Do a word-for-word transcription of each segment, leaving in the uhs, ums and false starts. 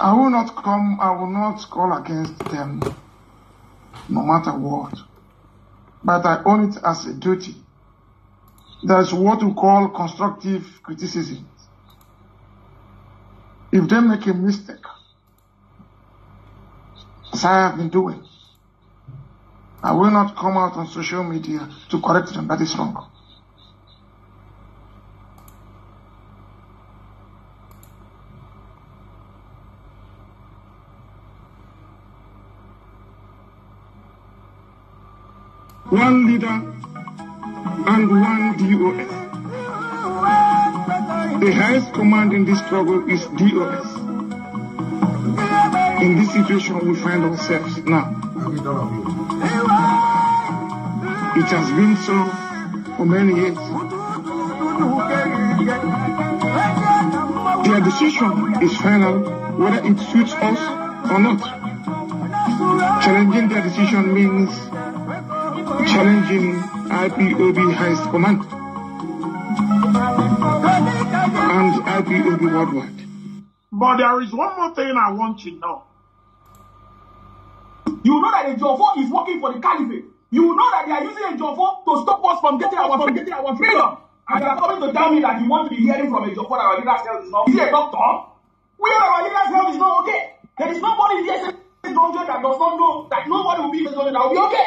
I will not come, I will not call against them, no matter what. But I own it as a duty. That's what we call constructive criticism. If they make a mistake, as I have been doing, I will not come out on social media to correct them. That is wrong. One leader and one D O S. The highest command in this struggle is D O S. In this situation we find ourselves now. It has been so for many years. Their decision is final whether it suits us or not. Challenging their decision means challenging I P O B highest command and I P O B worldwide. But there is one more thing I want you to know. You know that a Jofo is working for the caliphate. You know that they are using a Jofo to stop us from getting our from getting our freedom. And they are coming to tell me that you want to be hearing from a Jofo that our leader's health is not okay. Is he a doctor? Where our leader's health is not okay. There is nobody in the S S A that does not know that nobody will be in the S S A that will be okay.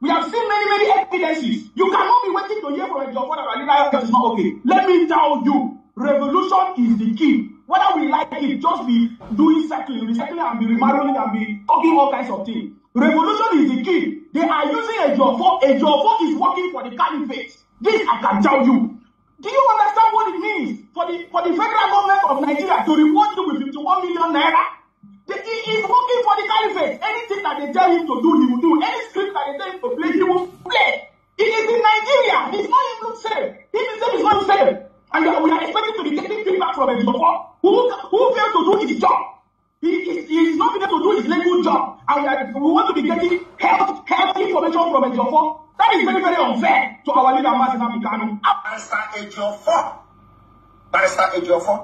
We have seen many, many evidences. You cannot be waiting to hear from your father and leader is not okay. Let me tell you, revolution is the key. Whether we like it, just be doing cycling, recycling and be remarrying and be talking all kinds of things. Revolution is the key. They are using a Jofo. A Jofo is working for the caliphate. This I can tell you. Do you understand what it means for the for the federal government of Nigeria to reward you with fifty-one million naira? He is working for the caliphate. Anything that they tell him to do, he will do. Any script that they tell him to play, he will play. It is in Nigeria. He's not even safe. He himself is not safe. And uh, we are expected to be getting feedback from him before. Who, who failed to do his job? He is he, he not able to do his legal job. And uh, we want to be getting health, health information from Ejiofor. That is very, very unfair to our leader, Master Mikano. Barrister Ejiofor. Barrister Ejiofor.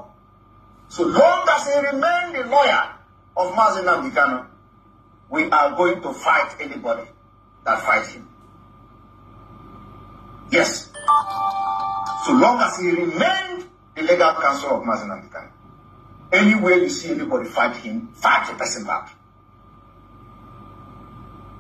So long as he remains the lawyer of Mazen Nnamdi Kanu, we are going to fight anybody that fights him. Yes. So long as he remained the legal counsel of Mazen Nnamdi Kanu, anywhere you see anybody fight him, fight the person back.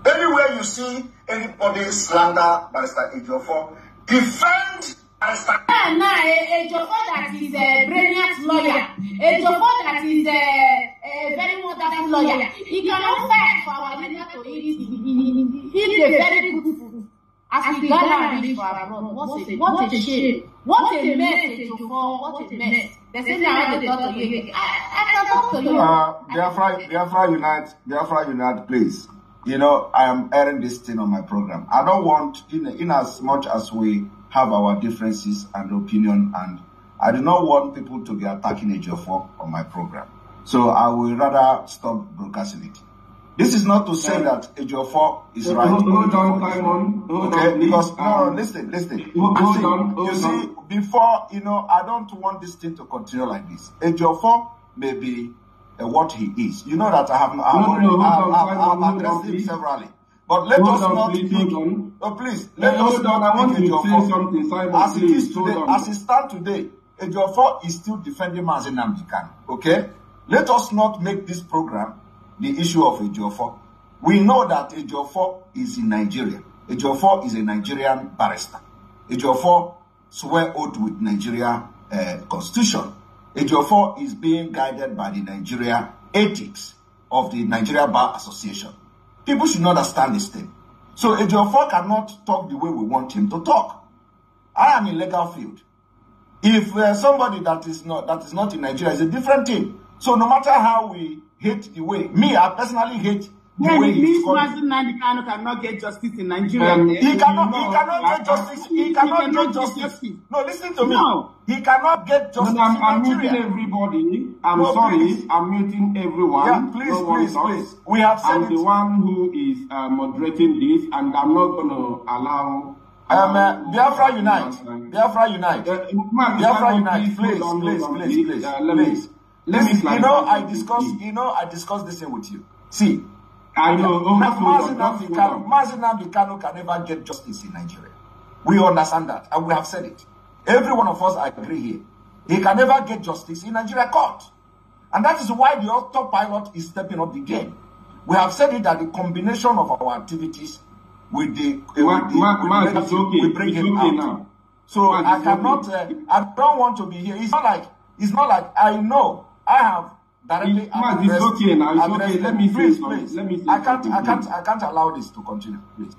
Anywhere you see anybody slander Barrister Ejiofor, defend Barrister. Nah, nah, Ejiofor that is a brilliant lawyer. Ejiofor that is a a very modern lawyer. It cannot fail for our leader to eat the very good food. As we gather and live for our own, what a, what a shame. What a mess, Ejiofor. What a mess. The same thing they talk to you. I can talk to you. Biafra, Biafra Unite, Biafra Unite, please. You know, I am airing this thing on my program. I don't want, in, in as much as we have our differences and opinion, and I do not want people to be attacking Ejiofor on my program. So I will rather stop broadcasting it. This is not to say yeah. that Ejiofor is yeah, right. Hold, hold on, Simon. Hold okay, on, because no, listen, listen. Hold, hold see, on, hold you on. see, before you know, I don't want this thing to continue like this. Ejiofor may be uh, what he is. You know that I have, I have no, already no, I have addressed him severally. But let hold us on, not please, pick. Oh, please, let hold us hold not on, I want to Ejiofor. Say something, Simon. As it is today, as it stands today, Ejiofor is still defending Mazen Nnamdi Kanu. Okay. Let us not make this program the issue of Ejiofor. We know that Ejiofor is in Nigeria. Ejiofor is a Nigerian barrister. Ejiofor swear oath with Nigeria uh, constitution. Ejiofor is being guided by the Nigeria ethics of the Nigeria Bar Association. People should not understand this thing. So Ejiofor cannot talk the way we want him to talk. I am in legal field. If uh, somebody that is not that is not in Nigeria is a different thing. So no matter how we hate the way, me, I personally hate the yeah, way he's going. Mazen Nnamdi Kanu cannot get justice in Nigeria. Um, he, he cannot, he cannot get justice. He cannot, he cannot get justice. justice. No, listen to no. me. He cannot get justice no, I'm, I'm in Nigeria. I'm muting everybody. I'm no, sorry. Please. I'm muting everyone. Yeah, please, no please, please. We have said I'm it. the one who is uh, moderating this, and I'm not going to allow... Um, uh, Biafra Unite. Biafra Unite. Biafra Unite. Biafra Unite. Please, please, please, please. please, please, please. please. Let me clarify. You know, I discussed. You know, I discussed this thing with you. See, I know. Mazi Nnamdi Kanu can never get justice in Nigeria. We understand that, and we have said it. Every one of us agree here. They can never get justice in Nigeria court, and that is why the autopilot is stepping up the game. We have said it, that the combination of our activities with the uh, Mark, with the, Mark, with Mark, the it's okay. we bring it's him okay out. Now. So Mark, I cannot. Okay. Uh, I don't want to be here. It's not like. It's not like I know. I have directly it, Mark, addressed. It's okay now. It's okay. Let me please, say please. Let me say I can't. I can't. Please. I can't allow this to continue. Please.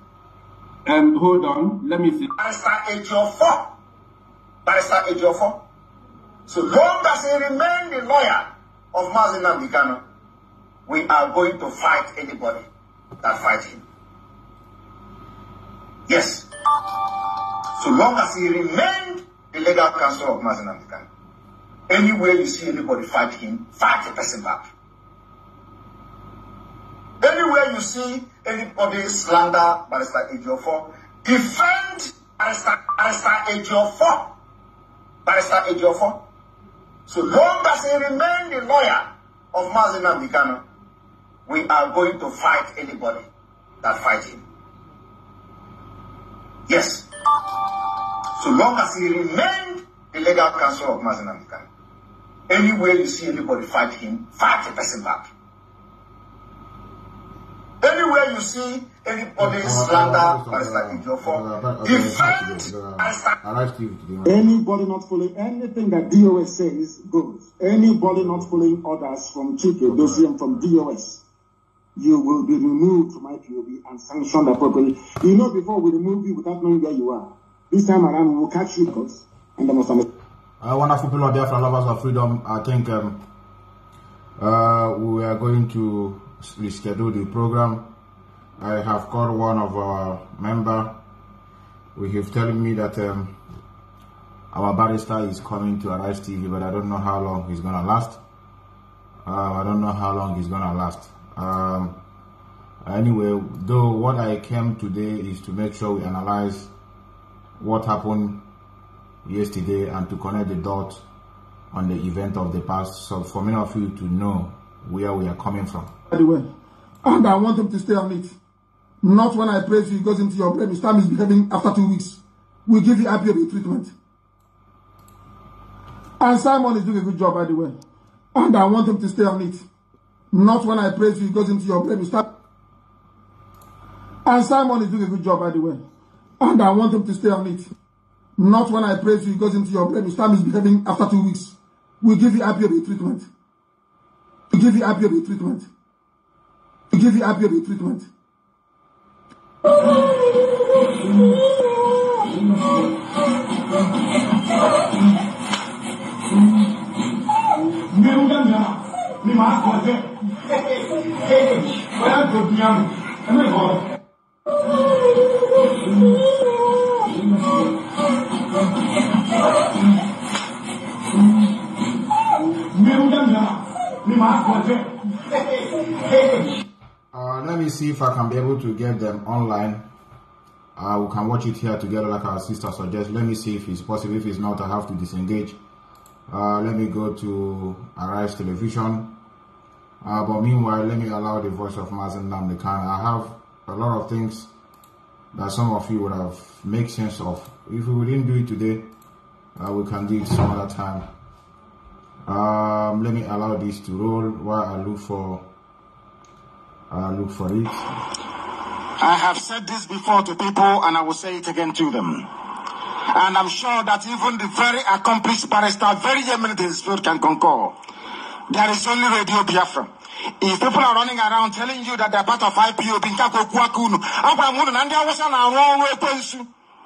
And um, hold on. Let me see. Barrister Ejiofor. Barrister Ejiofor. So long as he remains the lawyer of Mazi Nnamdi Kanu, we are going to fight anybody that fights him. Yes. So long as he remained the legal counsel of Mazi Nnamdi Kanu, anywhere you see anybody fight him, fight the person back. Anywhere you see anybody slander Barrister Ejiofor, defend Barrister Ejiofor. Barrister Ejiofor. So long as he remained the lawyer of Mazi Nnamdi Kanu, we are going to fight anybody that fights him. Yes. So long as he remained the legal counsel of Mazi Nnamdi Kanu, anywhere you see anybody fight him, fight the person back. Anywhere you see anybody slander Barrister Ejiofor, defend. Anybody not following anything that D O S says goes. Anybody not following orders from Chike Dozie, from D O S, you will be removed from I P O B and sanctioned appropriately. You know, before we remove you without knowing where you are. This time around, we will catch you because and the Muslim. Uh, wonderful people out there from Lovers of Freedom. I think um, uh, we are going to reschedule the program. I have called one of our member. We have telling me that um, our barrister is coming to Arise T V, but I don't know how long he's gonna last. Uh, I don't know how long he's gonna last. Um, anyway, though, what I came today is to make sure we analyze what happened yesterday and to connect the dots on the event of the past, so for many of you to know where we are coming from. By the way, and I want him to stay on it. Not when I pray for you, goes into your brain, his time is behaving after two weeks. We give you I P O B treatment. And Simon is doing a good job, by the way. And I want him to stay on it. Not when I pray for you, goes into your brain. Start. And Simon is doing a good job, by the way. And I want him to stay on it. Not when I pray for you, goes into your brain. His time is behaving after two weeks. We give you I P O B treatment. We give you I P O B treatment. We give you I P O B treatment. Uh, let me see if I can be able to get them online. Uh, we can watch it here together like our sister suggests. Let me see if it's possible. If it's not, I have to disengage. Uh, let me go to Arise Television. Uh, but meanwhile, let me allow the voice of Mazi Nnamdi Kanu. I have a lot of things that some of you would have made sense of. If we didn't do it today, uh, we can do it some other time. Um, let me allow this to roll while I look for I look for it. I have said this before to people, and I will say it again to them. And I'm sure that even the very accomplished barrister, very eminent in his field, can concur. There is only Radio Biafra. If people are running around telling you that they're part of I P O B,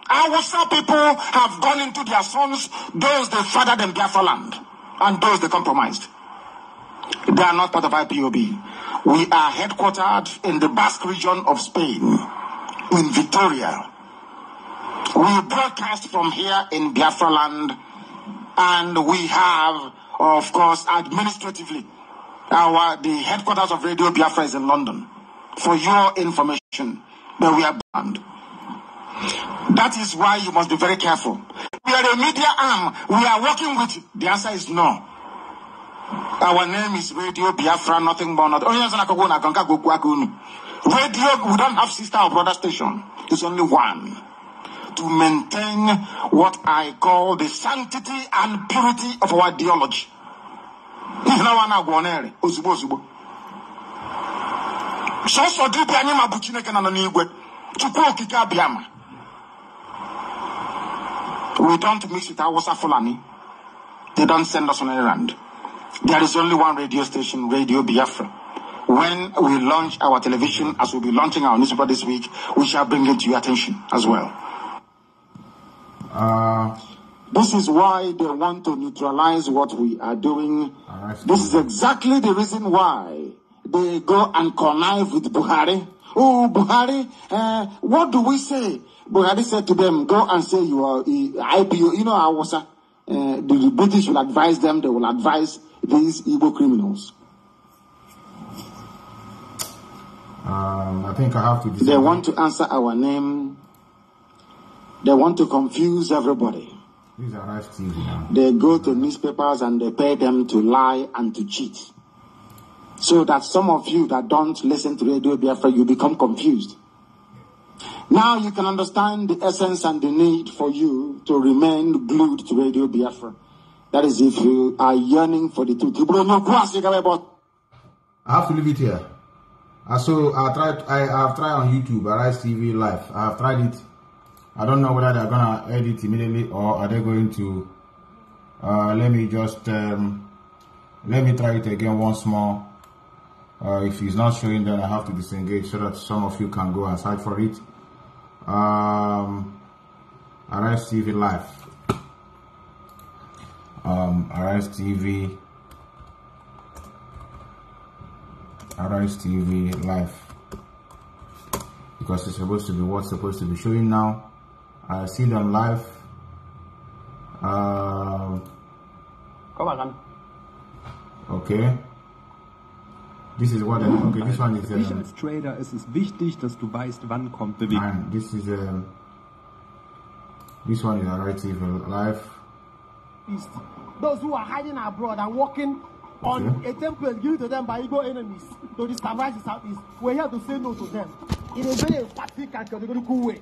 our Hausa people have gone into their sons, those they fathered in Biafra land, and those they compromised. They are not part of I P O B. We are headquartered in the Basque region of Spain, in Vitoria. We broadcast from here in Biafra land, and we have, of course, administratively, our the headquarters of Radio Biafra is in London. For your information, but we are banned. That is why you must be very careful. We are a media arm. We are working with you. The answer is no. Our name is Radio Biafra, nothing more. Not Radio, we don't have sister or brother station. It's only one. To maintain what I call the sanctity and purity of our ideology. We don't mix it. I was a Fulani. They don't send us on an errand. There is only one radio station, Radio Biafra. When we launch our television, as we'll be launching our newspaper this week, we shall bring it to your attention as well. Uh, this is why they want to neutralize what we are doing. Uh, this is exactly the reason why they go and connive with Buhari. Oh, Buhari, uh, what do we say? Buhari said to them, go and say you are uh, I P O. You know, I was, uh, the, the British will advise them, they will advise these Igbo criminals. Um, I think I have to... They want to answer our name. They want to confuse everybody. These are live T V now. They go to newspapers and they pay them to lie and to cheat. So that some of you that don't listen to Radio Biafra, you become confused. Now you can understand the essence and the need for you to remain glued to Radio Biafra. That is if you are yearning for the truth. I have to leave it here. So I tried. I have tried on YouTube, Arise T V Live. I have tried it. I don't know whether they're gonna edit immediately or are they going to. Uh, let me just um, let me try it again once more. Uh, if it's not showing, then I have to disengage so that some of you can go and search for it. Um, Arise T V Live. Um, Arise T V. Arise T V Live, because it's supposed to be what's supposed to be showing now. I see them live. Uh, Come on. Okay. This is what. Uh, okay, this one is. Für mich als Trader ist es wichtig, dass du weißt, wann kommt Bewegung. Nein, this is. Uh, this one is Arise T V Live. Those who are hiding abroad are walking. Okay. On a temple given to them by Igbo enemies to destabilize the Southeast, we're here to say no to them in a very emphatic and categorical way.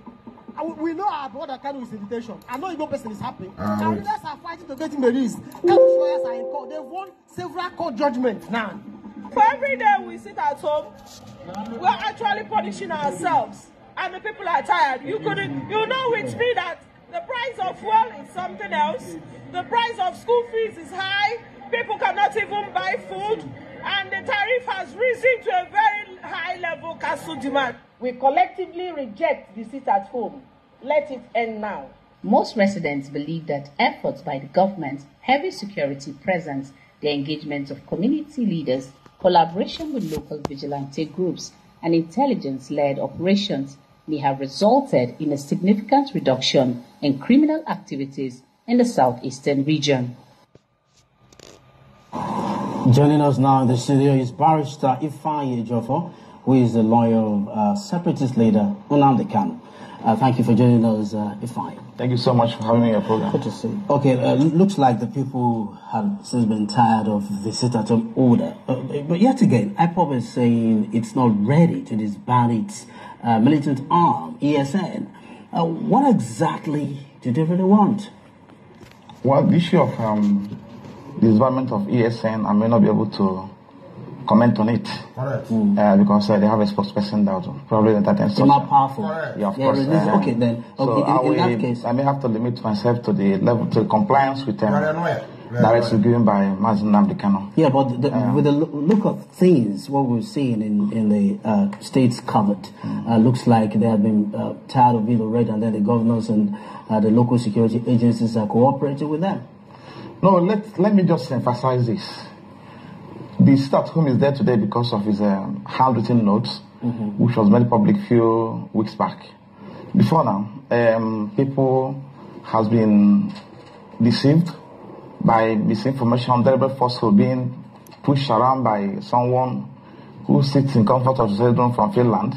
And we know our brother can with invitation. I know Igbo person is happy. Uh, and leaders are fighting to get in the list. Campus lawyers are in court. They've won several court judgments now. For every day we sit at home, we're actually punishing ourselves. And the people are tired. You couldn't, you know with me that the price of fuel is something else. The price of school fees is high. People cannot even buy food, and the tariff has risen to a very high level. Castle demand. We collectively reject the sit at home. Let it end now. Most residents believe that efforts by the government, heavy security presence, the engagement of community leaders, collaboration with local vigilante groups, and intelligence-led operations may have resulted in a significant reduction in criminal activities in the southeastern region. Joining us now in the studio is Barrister Ifeanyi Ejiofor, who is the lawyer of uh, separatist leader Nnamdi Kanu. Uh, thank you for joining us, uh, Ifeanyi. Thank you so much for having me on your program. Good to see you. Okay, uh, looks like the people have since been tired of the sit-at-home order. Uh, but yet again, IPOB is saying it's not ready to disband its uh, militant arm, E S N. Uh, what exactly do they really want? Well, the issue of... Um disbandment of E S N, I may not be able to comment on it. Right. Mm. Uh, because uh, they have a spokesperson that probably that attends. It's not powerful. Right. Yeah, of yeah, course. Uh, okay, then. Okay, so in, I, will, in that case. I may have to limit myself to the level to compliance with um, right. Right. Directives right. given by Mazen Nnamdi Kanu. Yeah, but the, um, with the look of things, what we've seen in, in the uh, states covered, mm. uh, looks like they have been uh, tired of it already, and then the governors and uh, the local security agencies are cooperating with them. No, let, let me just emphasize this. The stat whom is there today because of his um, handwritten notes, mm-hmm. which was made public a few weeks back. Before now, um, people has been deceived by misinformation, terrible falsehood being pushed around by someone who sits in comfort of his bedroom from Finland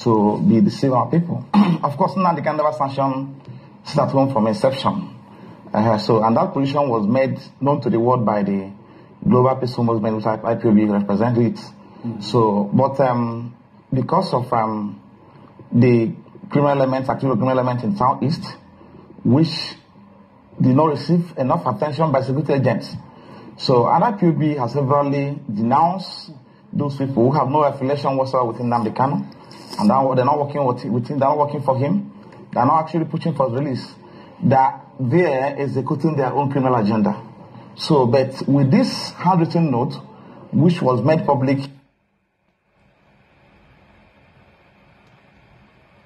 to be deceiving our people. Of course, now they can never sanction stat home from inception. Uh, so, and that position was made known to the world by the Global Peace Movement which I P O B represents it. Mm-hmm. So, but um, because of um, the criminal elements, active criminal elements in Southeast, which did not receive enough attention by security agents. So, I P O B has severely denounced those people who have no affiliation whatsoever within Nnamdi Kanu, and they're not working with him, they're not working for him, they're not actually pushing for release, that they're executing their own criminal agenda. So, but with this handwritten note, which was made public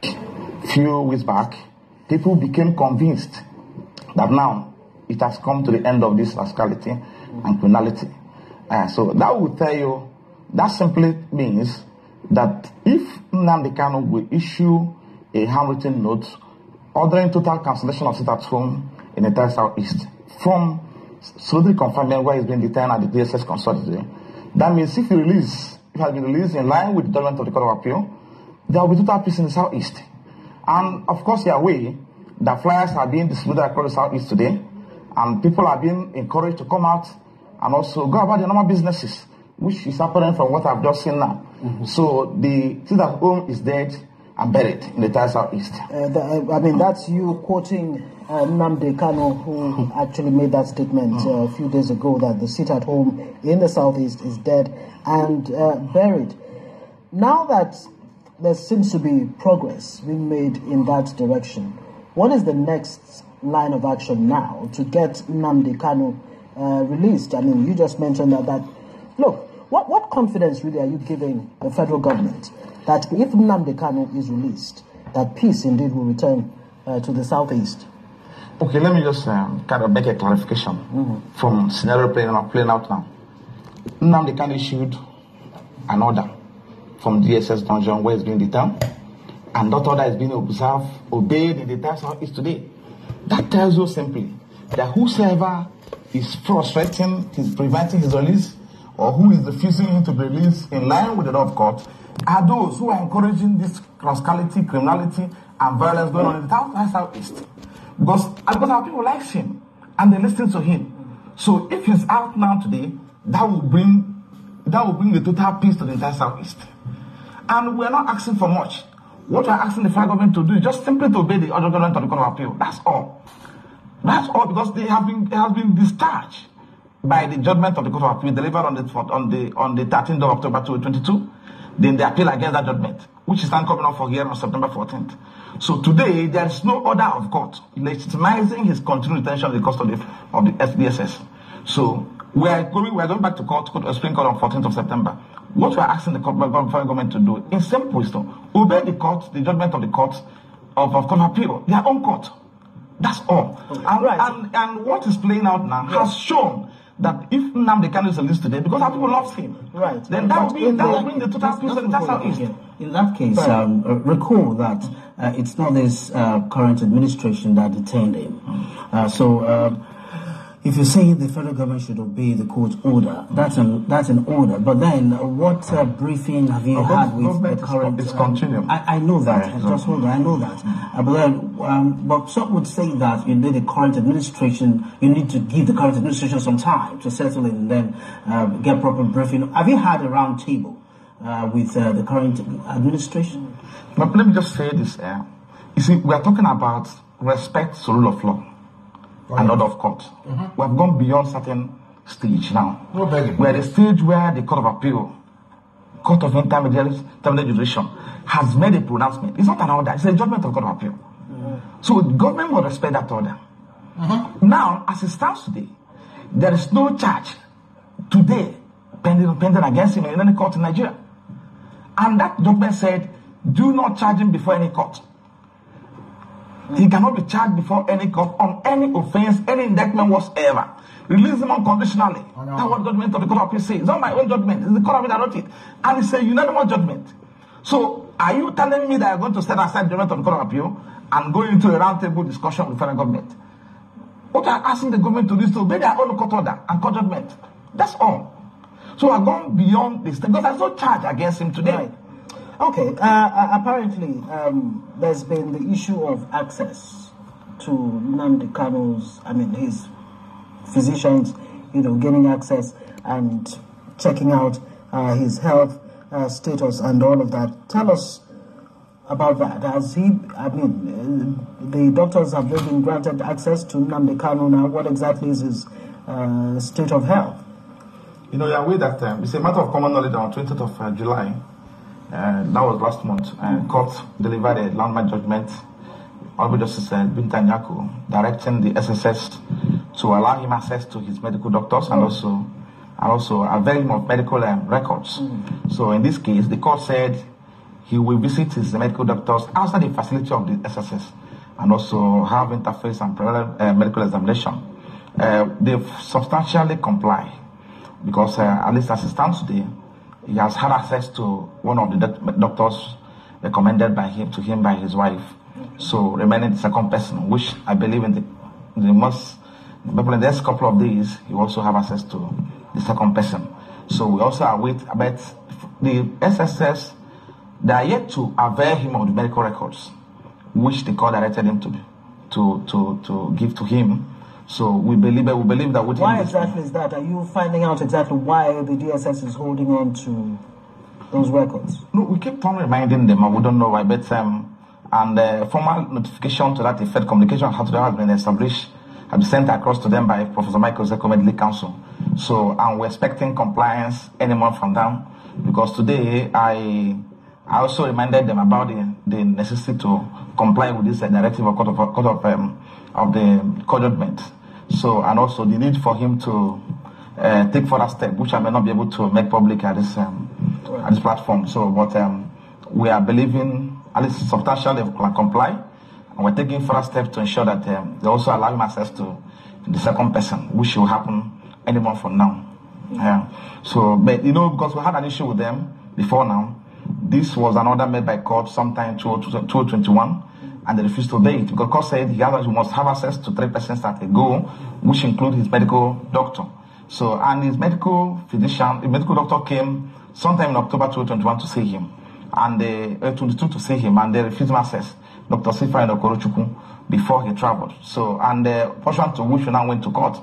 a few weeks back, people became convinced that now it has come to the end of this rascality and criminality. Uh, so that will tell you, that simply means that if Nnamdi Kanu will issue a handwritten note ordering total cancellation of sit at home in the entire Southeast, from slowly confirming where he's been detained at the D S S consultancy, that means if he release, if has been released in line with the judgment of the Court of Appeal, there will be total peace in the Southeast. And of course, they are aware that flyers are being distributed across the Southeast today, and people are being encouraged to come out and also go about their normal businesses, which is apparent from what I've just seen now. Mm-hmm. So the sit at home is dead and buried in the entire Southeast. Uh, the, I mean, that's you quoting uh, Nnamdi Kanu, who actually made that statement uh, a few days ago, that the sit at home in the Southeast is dead and uh, buried. Now that there seems to be progress being made in that direction, what is the next line of action now to get Nnamdi Kanu uh, released? I mean, you just mentioned that, that look, What, what confidence really are you giving the federal government that if Nnamdi Kanu is released, that peace indeed will return uh, to the Southeast? Okay, let me just um, kind of make a clarification mm-hmm. from scenario playing out, playing out now. Nnamdi Kanu issued an order from D S S dungeon where it's being detained, and that order is being observed, obeyed in the entire Southeast today. That tells you simply that whosoever is frustrating, is preventing his release, or who is refusing him to be released in line with the law of court, are those who are encouraging this rascality, criminality, and violence going on in the South, Southeast. Because, because our people like him, and they listen to him. So if he's out now today, that will bring, that will bring the total peace to the entire Southeast. And we're not asking for much. What we're asking the federal government to do is just simply to obey the other government on the Court of Appeal. That's all. That's all, because they have been, they have been discharged by the judgment of the Court of Appeal delivered on the on the on the thirteenth of October twenty twenty-two, then they appeal against that judgment, which is now coming up for hearing on September fourteenth. So today there is no order of court legitimizing his continued detention in the custody of the S D S S. So we are going we are going back to court, court Supreme Court on fourteenth of September. What we are asking the foreign government to do in simple is to obey the court, the judgment of the court of, of Court of Appeal, their own court. That's all. Okay. And, right. and and what is playing out now has shown that if Nnamdi Kanu is released today, because our people love him, right? Then that will bring the total peace in the Southeast. In that case, um, recall that uh, it's not this uh, current administration that detained him. Uh, so, um, if you say the federal government should obey the court order, that's an that's an order. But then, uh, what uh, briefing have you had with the current? It's continuing. Um, I, I know that. Yeah, just hold on. I know that. Uh, but then, um, but some would say that you need the current administration. You need to give the current administration some time to settle it and then uh, get proper briefing. Have you had a round table uh, with uh, the current administration? But let me just say this: uh, you see, we are talking about respect to rule of law. Another of court. Mm-hmm. We have gone beyond certain stage now. No begging. We are at a stage where the Court of Appeal, Court of Intermediate Jurisdiction, has made a pronouncement. It's not an order, it's a judgment of the Court of Appeal. Mm-hmm. So the government will respect that order. Mm-hmm. Now, as it stands today, there is no charge today pending, pending against him in any court in Nigeria. And that judgment said, do not charge him before any court. He cannot be charged before any court on any offense, any indictment whatsoever. Release him unconditionally. Oh, no. That's what judgment of the Court of Appeal says. It's not my own judgment. It's the Court of Appeal that wrote it. And it's a unanimous judgment. So, are you telling me that you're going to set aside the judgment of the Court of Appeal and go into a roundtable discussion with the federal government? What I'm asking the government to do is to obey their own court order and court judgment. That's all. So, I've gone beyond this because there's no charge against him today. Right. Okay, uh, apparently um, there's been the issue of access to Nnamdi Kanu's, I mean his physicians, you know, gaining access. and checking out uh, his health uh, status and all of that. Tell us about that. Has he, I mean, the doctors have not been granted access to Nnamdi Kanu now. What exactly is his uh, state of health? You know, you're aware that um, it's a matter of common knowledge. On twentieth of July, uh, that was last month, uh, court delivered a landmark judgment, Honorable Justice uh, Binta Nyako, directing the S S S to allow him access to his medical doctors and also and also avail him of medical um, records. Mm. So in this case, the court said he will visit his medical doctors outside the facility of the S S S and also have interface and parallel uh, medical examination. Uh, they've substantially complied, because uh, at least as it stands today, he has had access to one of the doctors recommended by him to him by his wife. So remaining the second person, which I believe in the, the most, but in the next couple of days, he also have access to the second person. So we also await, but the S S S, they are yet to avail him of the medical records, which the court directed him to to to to give to him. So we believe we believe that. Why exactly is that? Are you finding out exactly why the D S S is holding on to those records? No, we keep on reminding them, and we don't know why. But um, and the formal notification to that effect, communication has been established, have been sent across to them by Professor Michael Zeko Medical Council. So, and we're expecting compliance any month from now, because today I I also reminded them about the, the necessity to comply with this uh, directive of court of court of um, of the court judgment. So, and also the need for him to uh, take further steps, which I may not be able to make public at this um, at this platform. So, but um, we are believing at least substantially can comply, and we're taking further steps to ensure that um, they also allow him access to the second person, which will happen any month from now. Yeah. So, but you know, because we had an issue with them before now, this was an order made by court sometime two thousand twenty-one. And they refused to obey it because court said he must have access to three persons at a go, which include his medical doctor. So, and his medical physician, the medical doctor came sometime in October twenty twenty-one to see him, and they uh, twenty-two to see him, and they refused access. Doctor Sifa Okorochukwu before he traveled. So, and the uh, portion to which we now went to court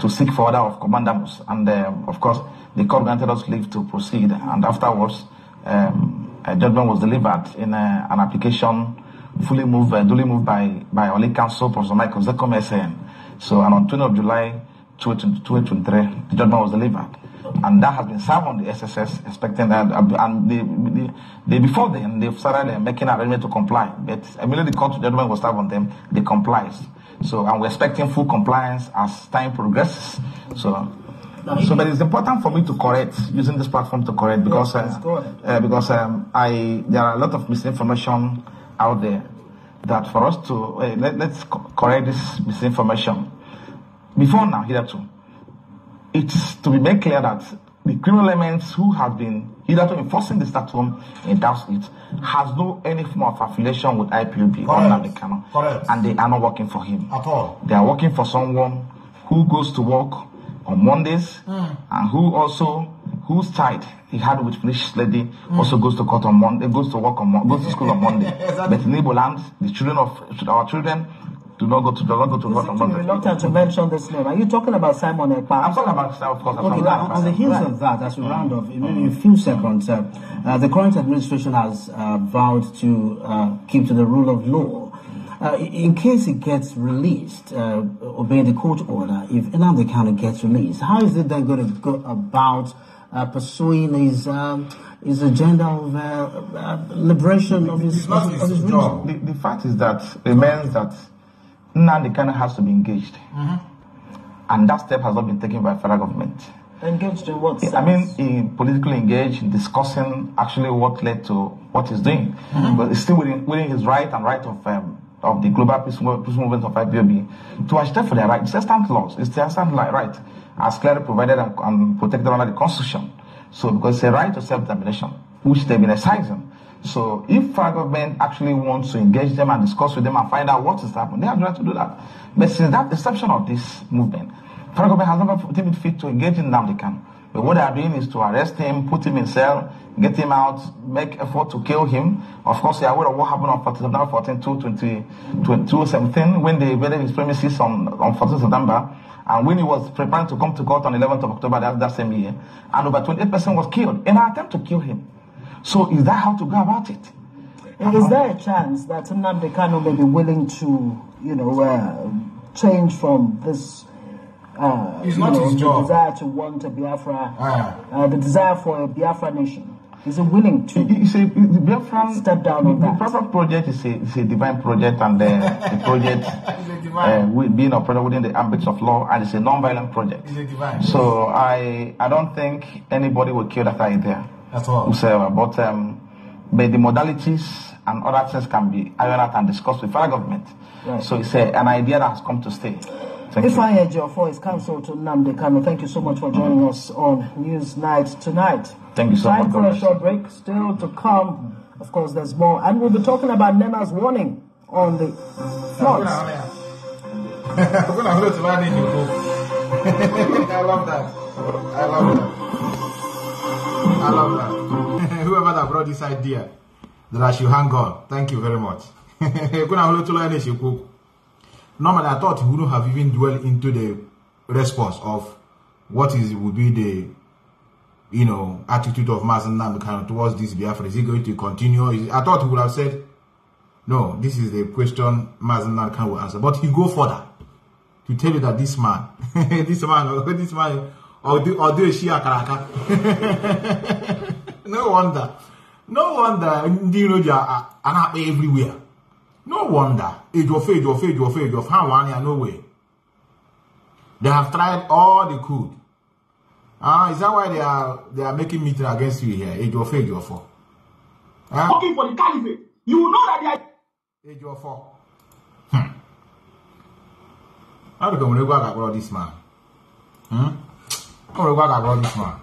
to seek for order of commandamus, and uh, of course the court granted us leave to proceed. And afterwards, um, a judgment was delivered in uh, an application. Fully moved, uh, duly moved by by Oli Council, Professor Michael Zekom S N. So, and on twentieth of July twenty twenty-three, the judgment was delivered, and that has been served on the S S S, expecting that. Uh, and the the before then, they've started uh, making arrangement to comply, but immediately the court judgment was served on them. They complies. So, and we're expecting full compliance as time progresses. So. So, but it's important for me to correct, using this platform to correct, because yes, uh, uh, because um, I there are a lot of misinformation out there, that for us to uh, let, let's correct this misinformation. Before now, hitherto, it's to be made clear that the criminal elements who have been hitherto enforcing the statute and doubts it has no any form of affiliation with I P O B or Nnamdi Kanu, and they are not working for him at all. They are working for someone who goes to work on Mondays mm. and who also. Whose side he had with British lady mm. also goes to court on Monday, goes to work on Monday, goes to school on Monday. Exactly. But in Igboland, the children of our children do not go to do not go to work on Monday. Reluctant to mention this name. Are you talking about Simon Ekpa? I'm talking about, of course. Okay, about on the heels right. of that, as we round off, in mm. a few seconds, uh, uh, the current administration has uh, vowed to uh, keep to the rule of law. Uh, in case he gets released, uh, obey the court order. If Nnamdi Kanu gets released, how is it then going to go about? Uh, pursuing his um, his agenda of uh, uh, liberation the, of his, his, of his region. The, the fact is that remains that Nnamdi Kanu has to be engaged, mm-hmm. and that step has not been taken by the federal government. Engaged in what? Sense? I mean, in politically engaged, in discussing actually what led to what he's doing, mm-hmm. but it's still within, within his right and right of um, of the global peace, peace movement of I P O B to agitate for their rights. It's stand laws. It's their stand right. As clearly provided and, and protected under the Constitution. So, because it's a right to self-determination, which they've been exercising. So, if our government actually wants to engage them and discuss with them and find out what is happening, they have the right to do that. But since that inception of this movement, our government has never deemed it fit to engage in Nnamdi Kanu. But what they are doing is to arrest him, put him in cell, get him out, make effort to kill him. Of course, they are aware of what happened on fourteenth of September, twenty seventeen, when they invaded his premises on, on fourteenth of September. And when he was preparing to come to court on eleventh of October, that, that same year, and over twenty-eight percent was killed in an attempt to kill him. So is that how to go about it? Is there a chance that Nnamdi Kanu may be willing to, you know, uh, change from this uh, it's not know, his job. desire to want a Biafra, ah. uh, the desire for a Biafra nation? Is he willing to it's a, the Biafran, step down on that? The Biafra project is a, is a divine project, and the, the project uh, being operated within the ambits of law, and it's a non-violent project. It's a divine. So I, I don't think anybody will kill that idea. That's all. Whosoever. But, um, but the modalities and other things can be ironed out and discussed with our government. Right. So it's a, an idea that has come to stay. Thank if I heard your voice, counsel to Nnamdi Kanu, thank you so much for joining mm -hmm. us on Newsnight tonight. Thank you so Time much. Time for a short break, still to come. Of course, there's more. And we'll be talking about Nena's warning on the floods. I love that. I love that. I love that. Whoever that brought this idea, that I should hang on. Thank you very much. Normally, I thought we wouldn't have even dwelled into the response of what is would be the, you know, attitude of Mazen Nnamdi towards this Biafra. Is he going to continue? Is, I thought he would have said, no, this is the question Mazen Nnamdi will answer. But he go further to tell you that this man, this man, or this man, or do or do shia karaka. No wonder, no wonder, you know, they are everywhere. No wonder. Age of age of age of age of Hawanya, no way. They have tried all they could. Ah, uh, is that why they are they are making meeting against you here? Age of age of four. Uh, Looking for the caliphate. You will know that they are age of four. Hmm. How do we go about this man? Hmm? How do we go about this man?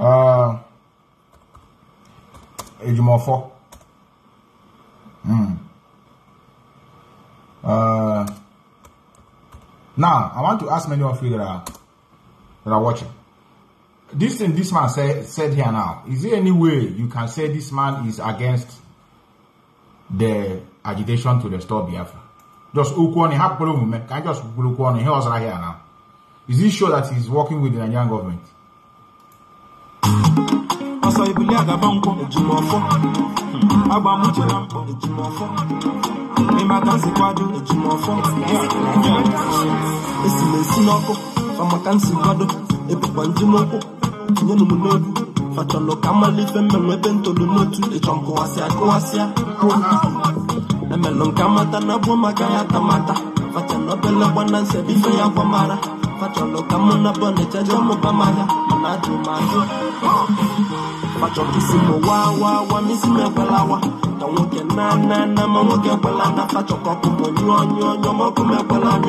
Uh age of four. Hmm. Uh, now I want to ask many of you that are, that are watching. This thing this man said said here now. Is there any way you can say this man is against the agitation to restore Biafra? Just Ukwoni have problem. Can just Ukwoni he was right here now. Is he sure that he's working with the Nigerian government? My cancer quadro, it's more fun. It's the Sinoco, from a cancer quadro, a Pantinoco, Nununo, Fatalo Kamali, and Weapon to the Notu, the Chomcoasia, Coasia, the Melon Kamata, Nabuma Gaya Tamata, Fatano Bella Bonance, Bifaya Pamara, Fatalo Kamana Bonita, Jomo Pamara, Manatu Majo. Fatokisimo wa wa wa misime palawa Tawoke na na na mawoke palana Fatokoku monyo nyo nyo moku me palana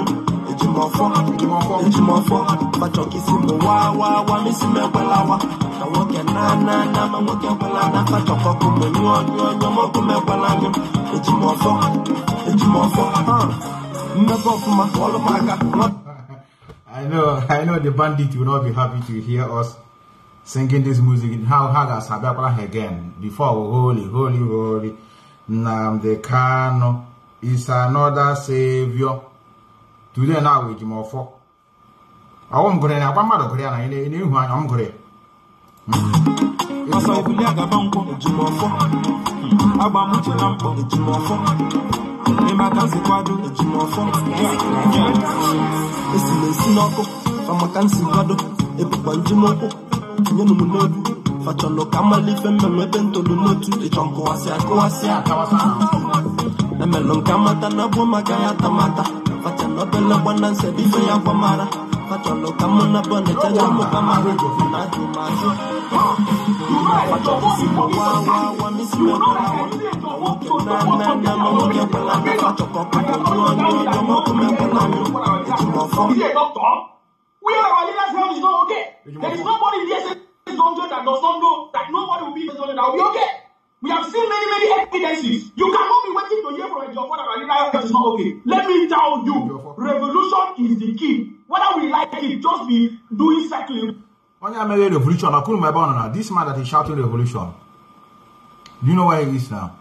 Ejimofo, ejimofo, ejimofo Fatokisimo wa wa wa misime palawa Tawoke na na na mawoke palana Fatokoku monyo nyo nyo moku me palana Ejimofo, ejimofo Mepofuma, olumaka I know, I know the bandit will not be happy to hear us singing this music in how hard as Habiakwa again before holy, holy, holy. Nnamdi Kanu is another savior. Today, now with him for I won't go in a bamma of Korea in a new one. I'm great. It's all the Yagabampo, the Jumofo, Abamuchelampo, the Jumofo, Emakazi Quadro, the Jumofo, it's the Sinoco, Fatolo Kamali, Femben to the Notu, the Chomcoasia, Coasia, Tawasa, the Melon Kamata, Nabuma Gaya Tamata, Fatano Bella Bonance, Bifaya Pamara, Fatolo Kamana Boneta, Yamaka, Nadu Majo, Fatokisimo, Wawa, Missimo, Nana, Namoka, Fatoko, Yamoka, Yamoka, where our leaders held is not okay. There is nobody in the dungeon that does not know that nobody will be in the dungeon that will be okay. We have seen many, many evidences. You cannot be waiting to hear from your father that our leaders is not okay. Let me tell you, revolution is the key. Whether we like it, just be doing cycling. When I made a revolution, I couldn't my born now. This man that is shouting revolution, do you know where he is now?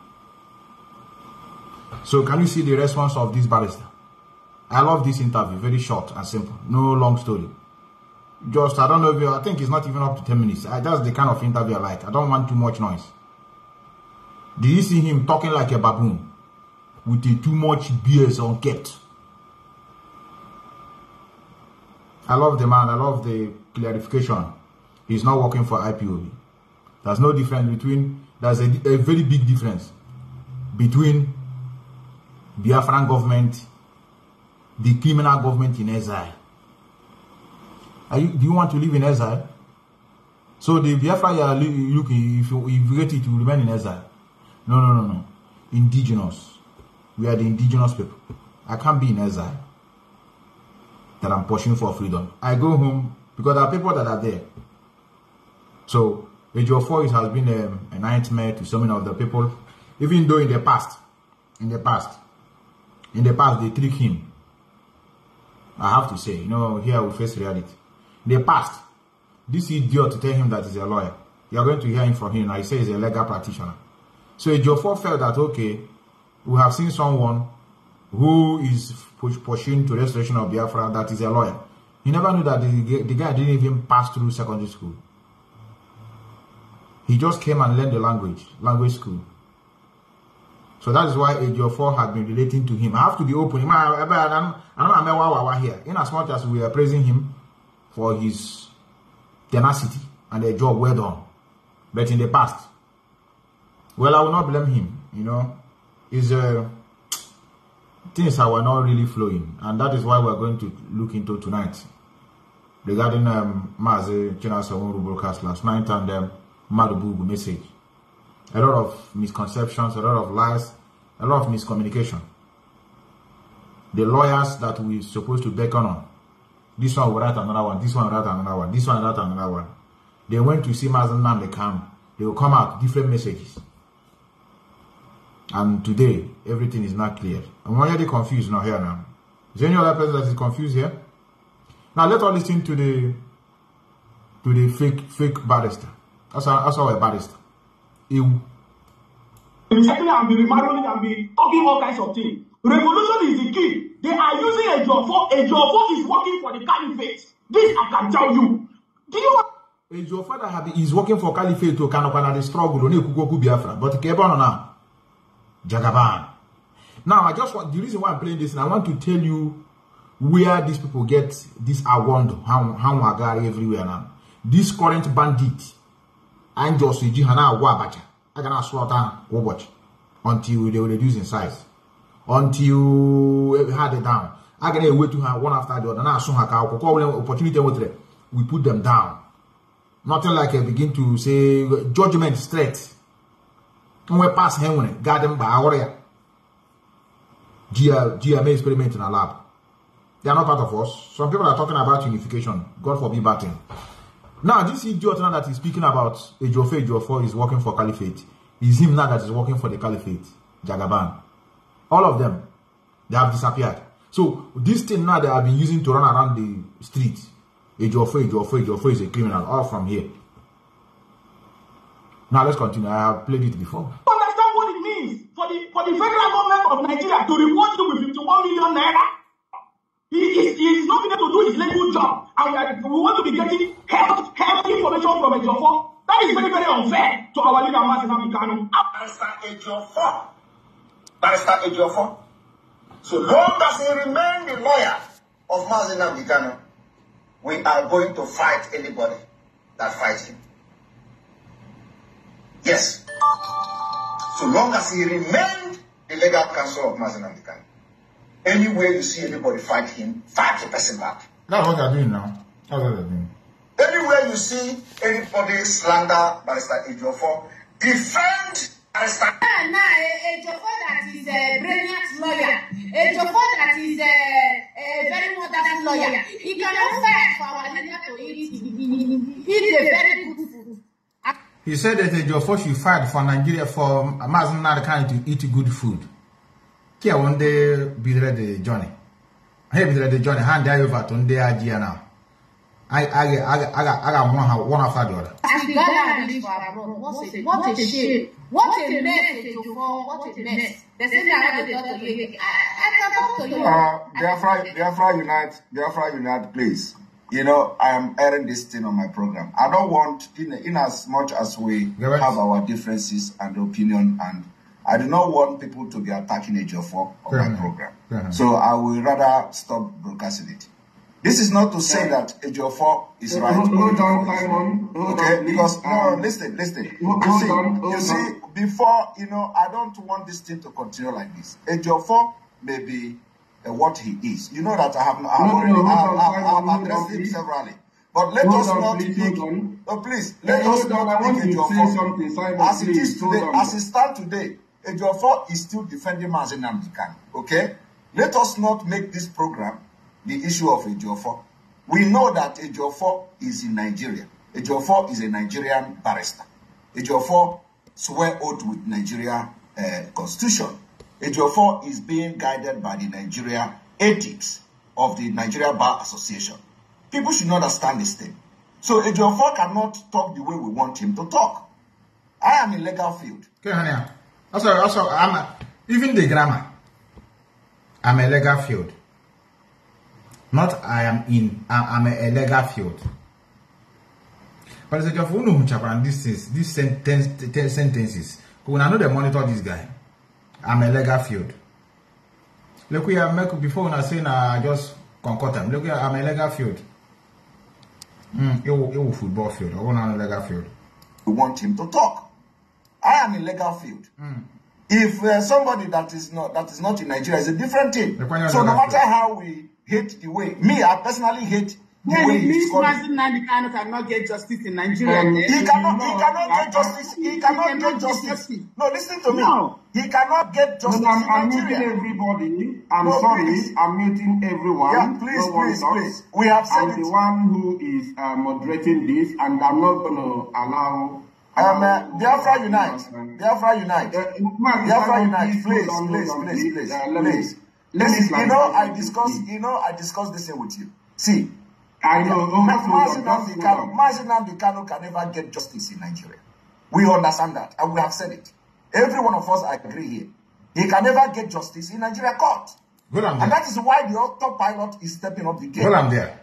So can you see the response of this barrister? I love this interview. Very short and simple. No long story. Just, I don't know if you, I think it's not even up to ten minutes. I, that's the kind of interview I like. I don't want too much noise. Do you see him talking like a baboon with a too much beers unkept? I love the man. I love the clarification. He's not working for I P O B. There's no difference between, there's a, a very big difference between the Biafran government, the criminal government in exile. Are you, do you want to live in exile? So the Biafra you are looking, if you, if you get it, you remain in exile. No, no, no, no. Indigenous. We are the indigenous people. I can't be in exile. That I'm pushing for freedom. I go home because there are people that are there. So Ejiofor has been a, a nightmare to so many of the people. Even though in the past, in the past, in the past they trick him. I have to say, you know, here we face reality. In the past, this idiot to tell him that he's a lawyer. You are going to hear him from him. I say he's a legal practitioner. So Ejiofor felt that okay, we have seen someone who is pushing to restoration of Biafra that is a lawyer. He never knew that the, the guy didn't even pass through secondary school. He just came and learned the language, language school. So that is why Ejiofor had been relating to him. I have to be open. I'm here. In as much as we are praising him for his tenacity and the job well done, but in the past, well, I will not blame him. You know, is a things that were not really flowing, and that is why we're going to look into tonight regarding um, Mazi Chinasawuru broadcast last night and um, Madubugu message. A lot of misconceptions, a lot of lies, a lot of miscommunication. The lawyers that we're supposed to beckon on, this one will write another one, this one will write another one, this one will write another one. They went to see Mazi Nnamdi Kanu, they will come out different messages. And today, everything is not clear. I'm already confused now here now. Is there any other person that is confused here? Now let us listen to the to the fake fake barrister. That's how, that's how a barrister. Ew. Be saying and be remarrying and be talking all kinds of things. Revolution is the key. They are using a Ejiofor. Ejiofor is working for the caliphate. This I can tell you. Do you want Ejiofor that have is working for caliphate to Kanokana the struggle only Kugoku Biafra? But Kebano now. Jagaban. Now, I just want the reason why I'm playing this, and I want to tell you where these people get this award, how how agar everywhere now. This current bandit, and just Jihana Wabacha, I cannot slaughter Wobach until they will reduce in size, until we had it down. I can wait to have one after the other. Now, soon opportunity with we put them down. Nothing like I begin to say judgment straight. We pass him on guard them by our G M A experiment in a lab. They are not part of us. Some people are talking about unification. God forbid that thing. Now, this idiot now that is speaking about Ejiofor, Ejiofor is working for Caliphate. It's him now that is working for the Caliphate. Jagaban. All of them, they have disappeared. So, this thing now they have been using to run around the streets. Ejiofor, Ejiofor, Ejiofor is a criminal. All from here. Now let's continue. I have played it before. Understand what it means for the for the federal government of Nigeria to reward you with fifty-one million naira. He is he is not able to do his legal job, and we want to be getting help help information from Ejiofor. That is very very unfair to our leader Mazi Nnamdi Kanu. Barrister Ejiofor, Barrister Ejiofor. So long as he remains the lawyer of Mazi Nnamdi Kanu, we are going to fight anybody that fights him. Yes. So long as he remained the legal counsel of Mazi Nnamdi Kanu. Anywhere you see anybody fight him, fight the person back. That's what they're doing now. That's what they're doing. Anywhere you see anybody slander Barrister Ejiofor, defend Barrister Ejiofor. Now, Ejiofor that is a brilliant lawyer. Ejiofor that is a very modern lawyer. He cannot fight for our leader to eat. He is a very good food. He said that Ejiofor should fight for Nigeria for Mazi Nnamdi Kanu to eat good food. Here one day be ready, Johnny. Here be ready, Johnny. Hand over to the I G now. I I get I got I got I got one how one after the other. As we gather this for abroad, what a what a shame, what a mess, what a mess. They say that they talk to you. I can talk to you. Biafra, Biafra unite, Biafra unite, please. You know, I am airing this thing on my program. I don't want, in, in as much as we have our differences and opinion, and I do not want people to be attacking Ejiofor on my program. Yeah. So I would rather stop broadcasting it. This is not to say yeah. that Ejiofor is yeah. right. Hold on, Simon. Okay, because, no, listen, listen. Hold you see, on, hold you see on. Before, you know, I don't want this thing to continue like this. Ejiofor may be uh, what he is. You know that I have, I no, no, I have addressed him severally. But let hold us on, not think, oh, please, let hold us on, not think Ejiofor. Simon, as it is today, on. As it stands today, Ejiofor is still defending Mazen Nnamdi Kanu, okay? Let us not make this program the issue of Ejiofor. We know that Ejiofor is in Nigeria. Ejiofor is a Nigerian barrister. Ejiofor swear oath with Nigeria uh, constitution. Ejiofor is being guided by the Nigeria ethics of the Nigeria Bar Association. People should not understand this thing. So Ejiofor cannot talk the way we want him to talk. I am in legal field. Okay, honey. Also, also, I'm a, even the grammar. I'm a legal field. Not I am in, I'm, I'm a, a legal field. But it's like, you know, Chaparan, this is, these sentence, sentences. When I know they monitor this guy, I'm a legal field. Look, we have make before when I say, I just concord them. Look, I'm a legal field. Mm, it was football field. I want a legal field. We want him to talk. I am in legal field. Mm. If uh, somebody that is not that is not in Nigeria is a different thing. So no matter how we hate the way, me, I personally hate the yeah, way it is called. Mazen Nnamdi Kanu cannot get justice in Nigeria. He cannot, he cannot get justice. He cannot get justice. No, listen to me. No. He cannot get justice. No, I'm muting everybody. I'm no, sorry. Please. I'm muting everyone. Yeah, please, no please, please. We have said I'm it. The one who is uh, moderating this, and I'm not going to allow. Um, uh, Biafra unite. Biafra unite. Uh, Biafra unite. Please, please, please, please, uh, please. Please, you know I discuss. You know I discuss this thing with you. See, I know. Mazen Nnamdi Kanu, Mazen Nnamdi Kanu can never get justice in Nigeria. We understand that, and we have said it. Every one of us agree here. He can never get justice in Nigeria court. Good, I'm there. And that is why the autopilot is stepping up the game. Good, I'm there.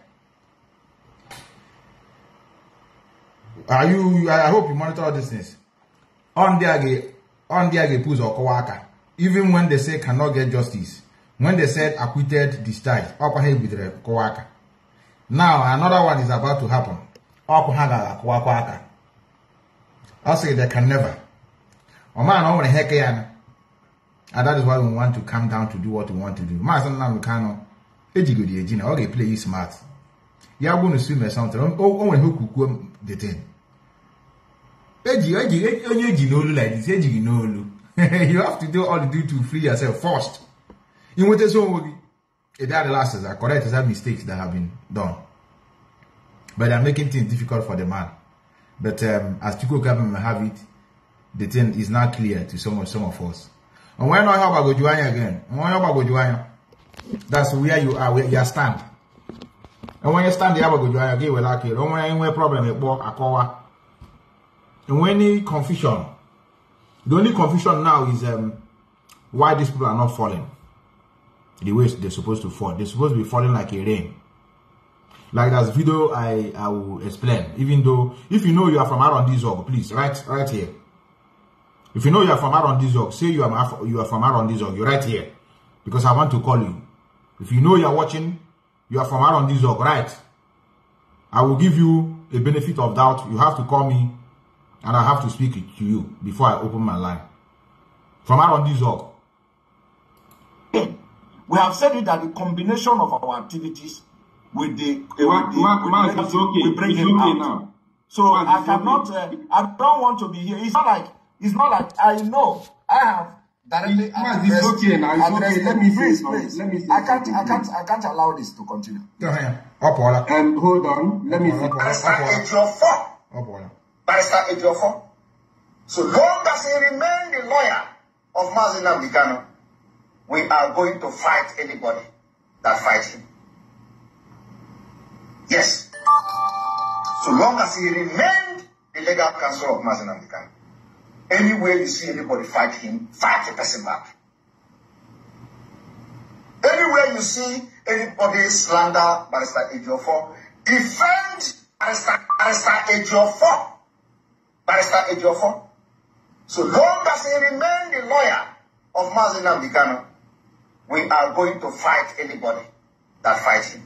Are you? I hope you monitor all these things. On the on the push or kowaka. Even when they say cannot get justice, when they said acquitted, discharged, up ahead with the kowaka. Now another one is about to happen. Up haga kowaka. I say they can never. Oh man, I want to heck yana. And that is why we want to come down to do what we want to do. Mazen Nnamdi Kanu, ejigo di ejina. Okay, play you smart. You are going to swim or something. Oh, when who could the thing. You have to do all you do to free yourself first. You want to so that the last are correct, that mistakes that have been done. But they're making things difficult for the man. But um, as Tuko government have it, the thing is not clear to some of some of us. And why not help Agojuanya again? Why help Agojuanya? That's where you are, where you stand. And when you stand there, Agojuanya again will like it. Don't want any problem about Akowa. And when any confusion, the only confusion now is um, why these people are not falling the way they're supposed to fall. They're supposed to be falling like a rain. Like that video I, I will explain. Even though, if you know you are from Arondizog, please, right right here. If you know you are from Arondizog, say you are, you are from Arondizog, you're right here. Because I want to call you. If you know you are watching, you are from Arondizog, right? I will give you a benefit of doubt. You have to call me. And I have to speak to you before I open my line. From Arondizog. We have said it that the combination of our activities with the we bring him out now. So Mark, I cannot. Okay. Uh, I don't want to be here. It's not like it's not like I know I have directly addressed. Okay now. It's addressed, okay. Let me please, please. Let me. I can't. I can't. I can't allow this to continue. Go ahead. Up, and hold on. Let me. Up, Barrister Ejiofor. So long as he remains the lawyer of Mazen Nnamdi Kanu, we are going to fight anybody that fights him. Yes. So long as he remained the legal counsel of Mazen Nnamdi Kanu, anywhere you see anybody fight him, fight the person back. Anywhere you see anybody slander Barrister Ejiofor, defend Barrister Ejiofor. Barrister Ejiofor. So long as he remained the lawyer of Mazen Nnamdi Kanu, we are going to fight anybody that fights him.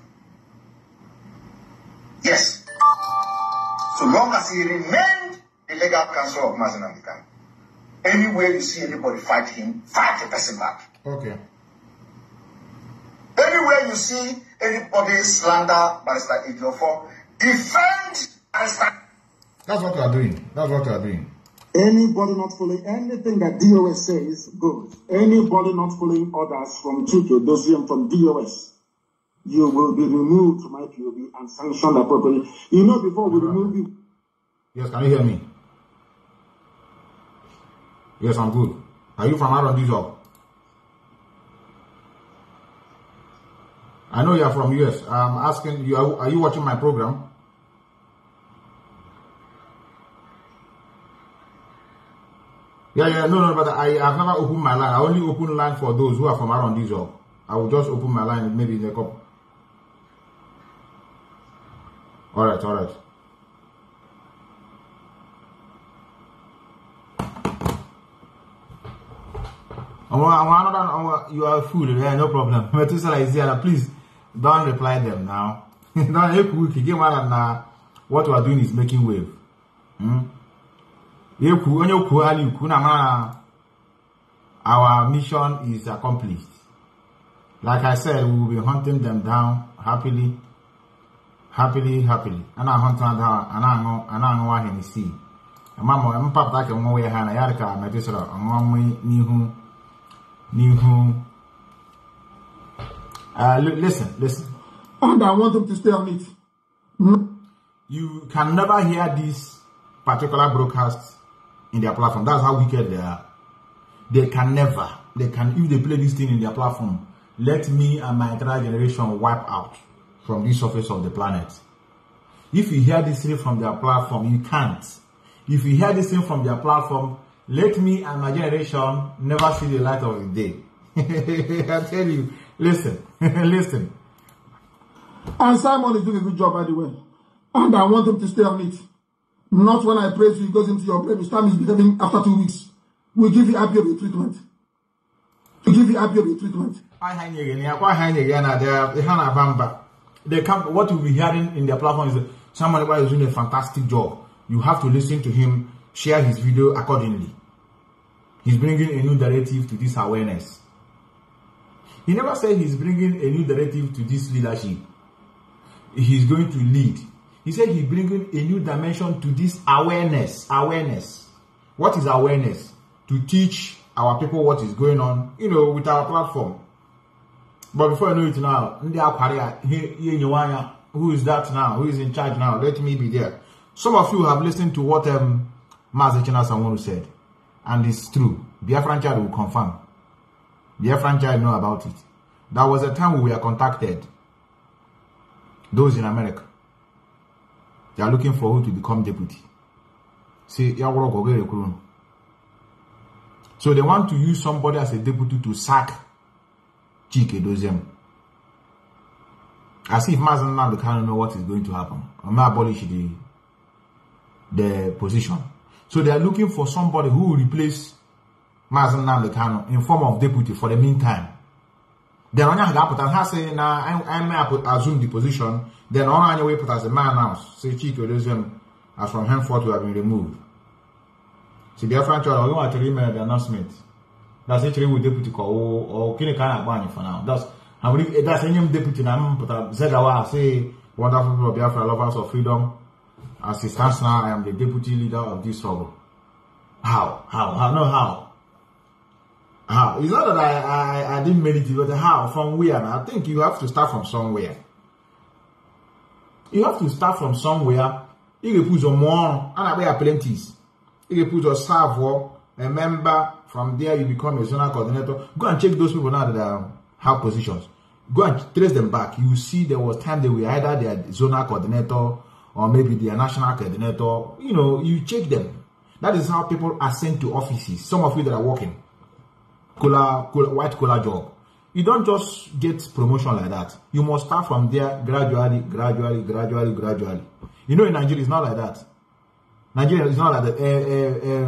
Yes. So long as he remained the legal counsel of Mazen Nnamdi Kanu, anywhere you see anybody fight him, fight the person back. Okay. Anywhere you see anybody slander Barrister Ejiofor, defend Barrister. That's what we are doing. That's what we are doing. Anybody not following anything that D O S says goes. Anybody not following orders from Chike Dozie, from D O S, you will be removed from I P O B and sanctioned appropriately. You know, before we remove you. Yes, can you hear me? Yes, I'm good. Are you from Aaron Dizog? I know you are from U S. I'm asking you, are, are you watching my program? Yeah, yeah, no, no, but I have never opened my line. I only open line for those who are from around this job. I will just open my line maybe in a couple. All right, all right. I want, I want, you are food, yeah, no problem. Metusela is here, please don't reply them now. What we are doing is making wave. Hmm? Our mission is accomplished. Like I said, we will be hunting them down happily, happily, happily. And I hunt them down, and I know, and I know what he see. Mama, I'm papa. I can move ahead. I have to make this right. I'm going new, new. Uh, listen, listen. And I want them to stay on it. Hmm? You can never hear this particular broadcast in their platform. That's how wicked they are. They can never, they can, if they play this thing in their platform, let me and my entire generation wipe out from the surface of the planet. If you hear this thing from their platform, you can't. If you hear this thing from their platform, let me and my generation never see the light of the day. I tell you, listen, listen. And Simon is doing a good job, by the way. And I want him to stay on it. Not when I pray to you, it goes into your prayer. This time is becoming after two weeks. We give you I P O B treatment. We give you I P O B treatment. They come, what you'll be hearing in their platform is somebody is doing a fantastic job. You have to listen to him, share his video accordingly. He's bringing a new directive to this awareness. He never said he's bringing a new directive to this leadership. He's going to lead. He said he's bringing a new dimension to this awareness. Awareness. What is awareness? To teach our people what is going on, you know, with our platform. But before I know it now, who is that now? Who is in charge now? Let me be there. Some of you have listened to what um, Maazị Chinasa Nworu said. And it's true. Biafran child will confirm. Biafran child know about it. That was a time we were contacted. Those in America. They are looking for who to become deputy. See, so they want to use somebody as a deputy to sack Chike Dozie. As if Mazen Nnamdi Kanu know what is going to happen. I'm not abolish the, the position. So they are looking for somebody who will replace Mazen Nnamdi Kanu in form of deputy for the meantime. Then on your say now I may assume the position. Then on your way put as a man now, say Chike Dozie as from henceforth we have been removed. So dear friend, I want to remember the announcement. That's actually we deputy call or can kind of ban for now. That's I believe that's any deputy now put up Zedawa say wonderful people of Biafra, lovers of freedom. As it stands now, I am the deputy leader of this struggle. How? How? How? No how. How? It's not that I, I, I didn't mean it, but how? From where? I think you have to start from somewhere. You have to start from somewhere. You can put your more and away apprentice. You can put your server, a member. From there, you become a zonal coordinator. Go and check those people now that have positions. Go and trace them back. You see there was time they were either their zonal coordinator or maybe their national coordinator. You know, you check them. That is how people are sent to offices. Some of you that are working, collar, collar, white collar job. You don't just get promotion like that. You must start from there gradually, gradually, gradually, gradually. You know, in Nigeria, it's not like that. Nigeria is not like that. A, a, a,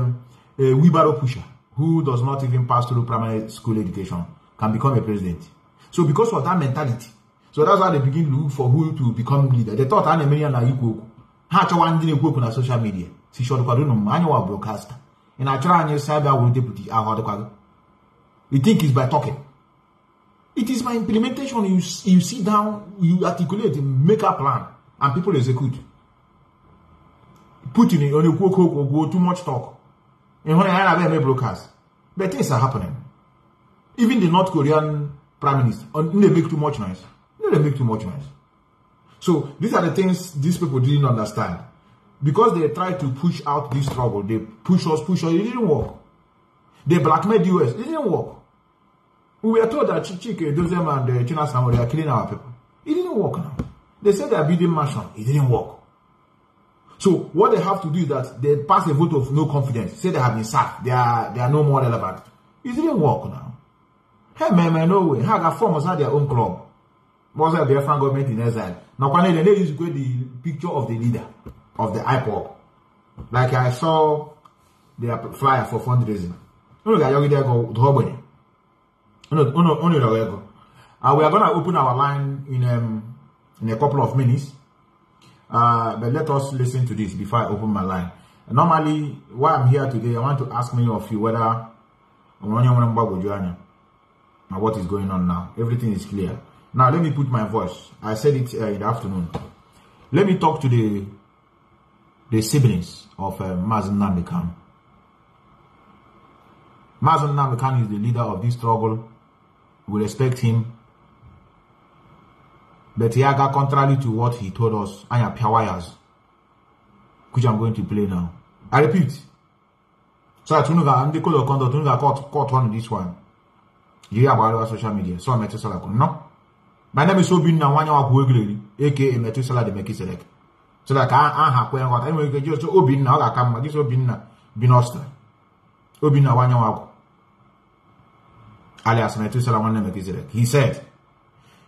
a wheelbarrow pusher who does not even pass through primary school education can become a president. So because of that mentality, so that's why they begin to look for who to become leader. They thought an American are equal. How to one didn't work on social media. She should have done manual broadcaster. And I try and cyber will deputy. I had to. You think it's by talking. It is by implementation. You you sit down, you articulate, make a plan, and people execute. Putin on the cook or go too much talk. And when I have a broadcast, but things are happening. Even the North Korean Prime Minister, they make too much noise. They make too much noise. So these are the things these people didn't understand. Because they tried to push out this trouble, they push us, push us, it didn't work. They blackmailed the U S, it didn't work. We were told that Chike, Dozem and China Samuel, they are killing our people. It didn't work now. They said they are building mansion, it didn't work. So what they have to do is that they pass a vote of no confidence, say they have been sacked, they are, they are no more relevant. It didn't work now. Hey man, man, no way. How can farmers have their own club? Was that the Biafran government in exile? Now, when they used to get the picture of the leader of the I P O B, like I saw their flyer for fundraising. No, they are going to go. No, no, only they are going. And we are going to open our line in um, in a couple of minutes. Uh, but let us listen to this before I open my line. Normally, why I'm here today, I want to ask many of you whether what is going on now. Everything is clear. Now, let me put my voice. I said it uh, in the afternoon. Let me talk to the the siblings of uh, Mazi Nnamdi Kanu. Mazi Nnamdi Kanu is the leader of this struggle. We respect him. But Yaga, contrary to what he told us, I am Piawayas, which I'm going to play now. I repeat. So I don't know. I'm the code of conduct. I caught caught one in this one. You have our social media. So I'm at no. My name is Obin Nawanya Wagwegli, aka Metusala de Mekiselek. So that I am happy and what anyway, you can just Obin now that come, this Obin Binosta. Obin Nawanya Wag alias Metusala one Mekiselek. He said,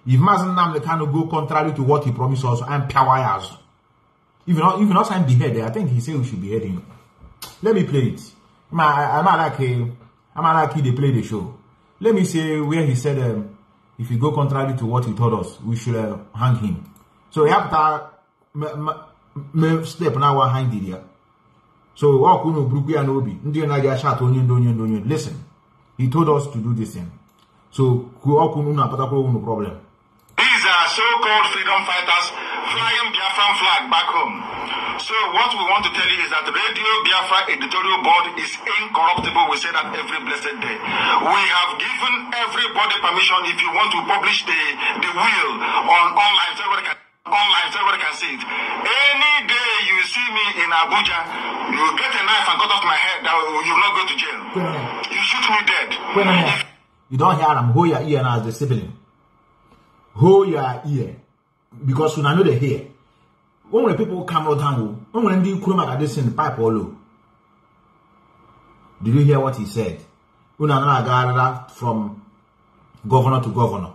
if Mazi Nnamdi Kanu go contrary to what he promised us, I'm Piawayas. Even not even us I'm beheaded. I think he said we should be heading. Let me play it. I'm not like I'm not like they play the show. Let me say where he said um, if you go contrary to what he told us, we should uh, hang him. So after step now hang Didia. So listen, he told us to do this thing. So problem. These are so-called freedom fighters flying Biafran flag back home. So what we want to tell you is that the Radio Biafra editorial board is incorruptible. We say that every blessed day. We have given everybody permission. If you want to publish the, the will on online, so everybody can, online, so everybody can see it. Any day you see me in Abuja, you get a knife and cut off my head, you will not go to jail. You shoot me dead. You don't hear them. Hold your ear now as the sibling. Hold your ear. Because when I know they hear, when the people come out and go, when they come out this in the pipe or low. Did you hear what he said? When I got from governor to governor,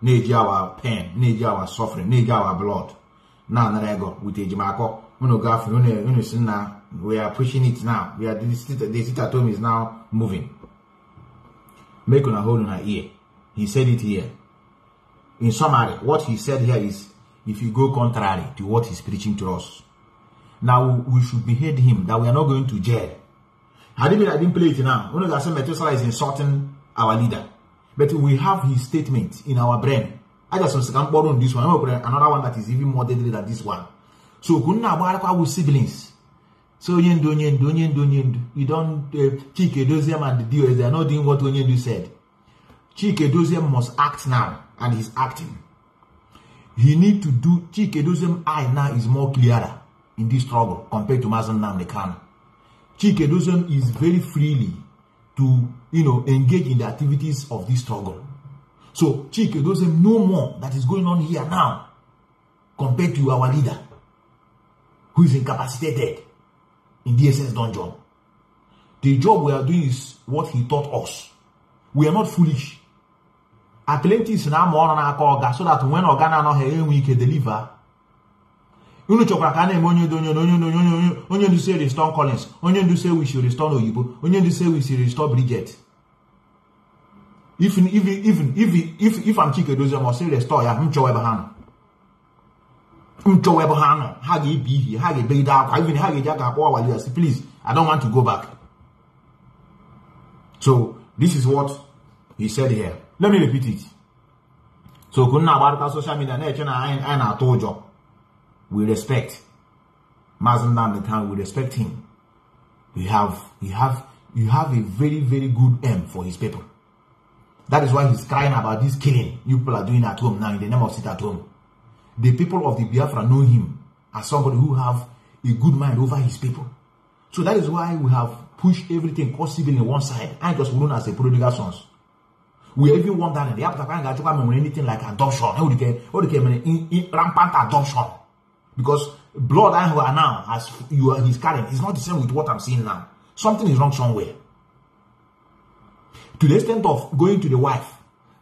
need our pain, need our suffering, need our blood. Now, now I go with a Jamaica. When we go, when we see now, we are pushing it now. We are the sit at home is now moving. Make on a hole in her ear. He said it here. In summary, what he said here is, if you go contrary to what he's preaching to us, now we should behead him, that we are not going to jail. Had it been, I didn't play it now. One of the same Methuselah is insulting our leader. But we have his statement in our brain. I just want to borrow on this one. Another one that is even more deadly than this one. So, Kunna siblings. So, you don't, you don't, you don't, you don't, Chike Dozem and the D O S, they are not doing what Onyendu said. Chike Dozem must act now. And he's acting. He need to do. Chike Dozem eye now is more clearer in this struggle compared to Mazi Nnamdi Kanu. Chike Dozem is very freely to you know engage in the activities of this struggle. So Chikedo said, no more that is going on here now compared to our leader who is incapacitated in D S S dungeon. The job we are doing is what he taught us. We are not foolish. Atlantis na more na aka so that when Ogana no here we can deliver. Unu chọkwara ka na-eme onye onye onye onye onye ndu say restore Collins, onye ndu say we should restore Oyibo, onye ndu say we should restore Bridget. Even even even if if if I'm Chikedozie I must say restore ya mcho ebe ha no. Mcho ebe ha no. Ha ga ebi ihe, ha ga ebe ida akwa, even ha ga eja ka kwa wali say please, I don't want to go back. So this is what he said here. Let me repeat it. So kunna barka social media na eche na I na to job. We respect Mazen Nnamdi, we respect him. We have, we have, you have a very, very good aim for his people. That is why he's crying about this killing you people are doing at home now in the name of sit at home. The people of the Biafra know him as somebody who have a good mind over his people. So that is why we have pushed everything possible in one side and just known as a prodigal sons. We even want that in the after anything like adoption, rampant adoption. Because blood and who are now as you are his current is not the same with what I'm seeing now. Something is wrong somewhere. To the extent of going to the wife,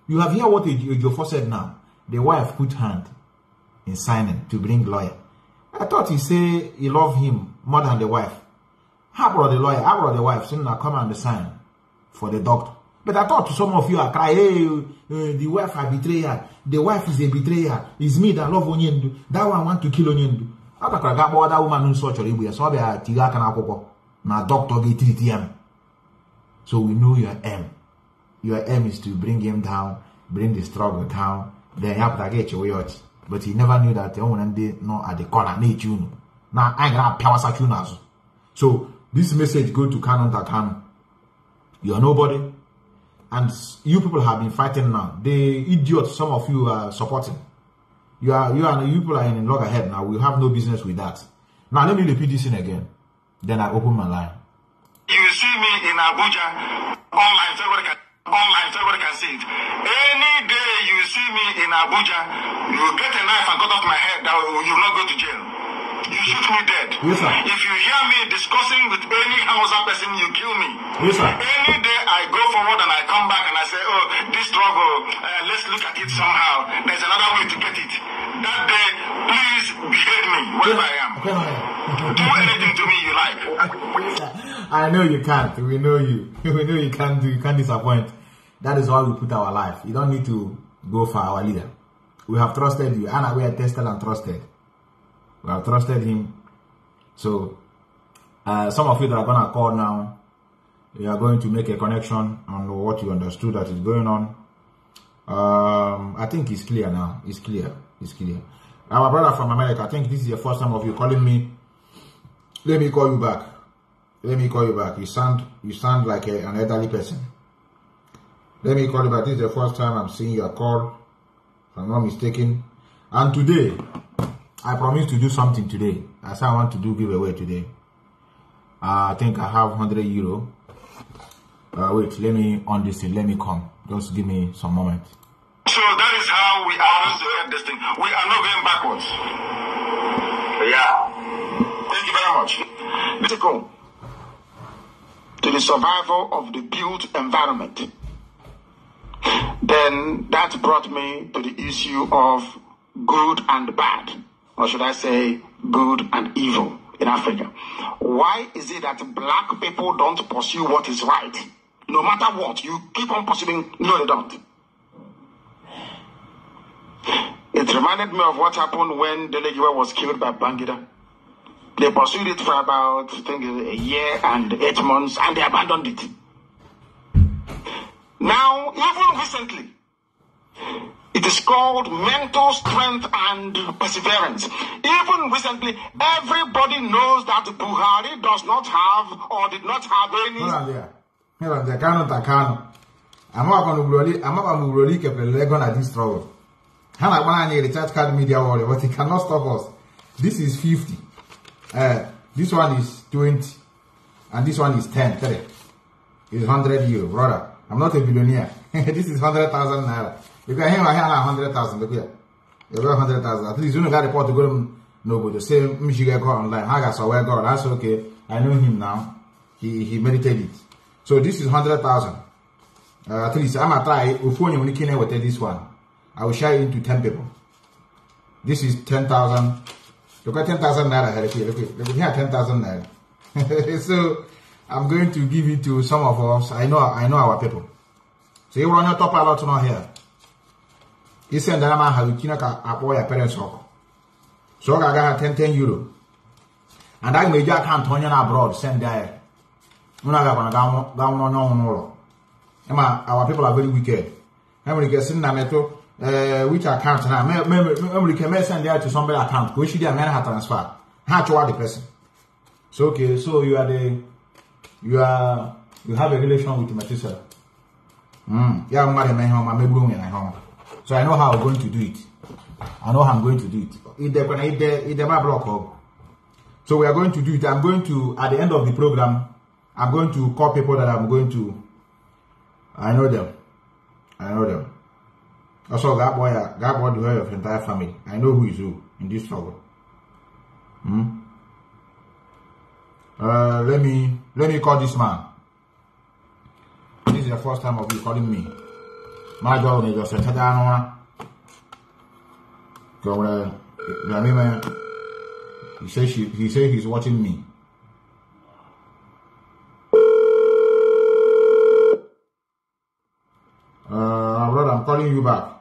you have here what Ejiofor said now. The wife put hand in signing to bring lawyer. I thought he say he loved him more than the wife. How about the lawyer? How about the wife? Soon I come and sign for the doctor. But I thought some of you are crying, hey, uh, the wife a betrayer, the wife is a betrayer, it's me that love Onyendu, that one want to kill Onyendu. I thought that woman who saw Choribu, so I had to go to doctor get treated. So we know your aim. Your aim is to bring him down, bring the struggle down, then help to get your way out. But he never knew that the woman did not at the corner, need you. Now I'm going to power such you now. So this message goes to Canon that Canon. You are nobody. And you people have been fighting now. The idiots, some of you are supporting. You are, you are, you people are in a loggerhead now. We have no business with that. Now let me repeat this in again. Then I open my line. You see me in Abuja online, so everybody can, online, so everybody can see it. Any day you see me in Abuja, you get a knife and cut off my head. That you will not go to jail. You shoot me dead. Yes, sir. If you hear me discussing with any Hausa person, you kill me. Yes, sir. Any day I go forward and I come back and I say, oh, this struggle, uh, let's look at it somehow. There's another way to get it. That day, please behave me, whatever I am. Do anything to me you like. I know you can't. We know you. We know you can't do. You can't disappoint. That is why we put our life. You don't need to go for our leader. We have trusted you. Anna, we are tested and trusted. We have trusted him. So, uh, some of you that are going to call now, you are going to make a connection on what you understood that is going on. Um, I think it's clear now. It's clear. It's clear. Our brother from America, I think this is the first time of you calling me. Let me call you back. Let me call you back. You sound, you sound like a, an elderly person. Let me call you back. This is the first time I'm seeing your call, if I'm not mistaken. And today, I promise to do something today. As I want to do giveaway today. Uh, I think I have one hundred euro. Uh, wait, let me on this thing. Let me come. Just give me some moment. So that is how we are going to end this thing. We are not going backwards. Yeah. Thank you very much. Let's go to the survival of the built environment. Then that brought me to the issue of good and bad. Or should I say good and evil in Africa? Why is it that black people don't pursue what is right? No matter what, you keep on pursuing. No, they don't. It reminded me of what happened when Delegiwe was killed by Babangida. They pursued it for about, I think, a year and eight months, and they abandoned it. Now, even recently, it is called mental strength and perseverance. Even recently, everybody knows that Buhari does not have or did not have any. I'm not going to I'm not going to at this struggle. Hana Banani, the church card media warrior, but he cannot stop us. This is fifty. Uh, this one is twenty, and this one is ten. Tell it. It's one hundred euro, brother. I'm not a billionaire. This is one hundred thousand naira. Because I have hundred thousand. Look here, you have hundred thousand. At least you know got report to go to nobody. The same me she got online. I got so I got. That's okay. I know him now. He he meditated. So this is hundred thousand. Uh, at least I'm gonna try. If one you only can with this one, I will share it into ten people. This is ten thousand. Look at ten thousand naira here. Look here. Look here. Ten thousand naira. So I'm going to give it to some of us. I know. I know our people. So you run your top a lot now here. He said that I have your parents. So I got ten, ten euro. And I made your account on abroad, send there. We're not going to go down on no. Our people are very wicked. I'm going to get sent to which account now. I'm going to send there to somebody's account, which you didn't have transfer. How to the person. So, okay, so you are the, you are, you have a relation with Matissa. Mm. Yeah, I'm married, I'm married, I'm So I know how I'm going to do it. I know how I'm going to do it. So we are going to do it. I'm going to, at the end of the program, I'm going to call people that I'm going to. I know them. I know them. Also, that boy, that boy, the whole of the entire family. I know who is who in this struggle. Mm. Uh, let me, let me call this man. This is the first time of you calling me. My job is just a tadana. He says she, he says he's watching me. Uh, brother, I'm calling you back.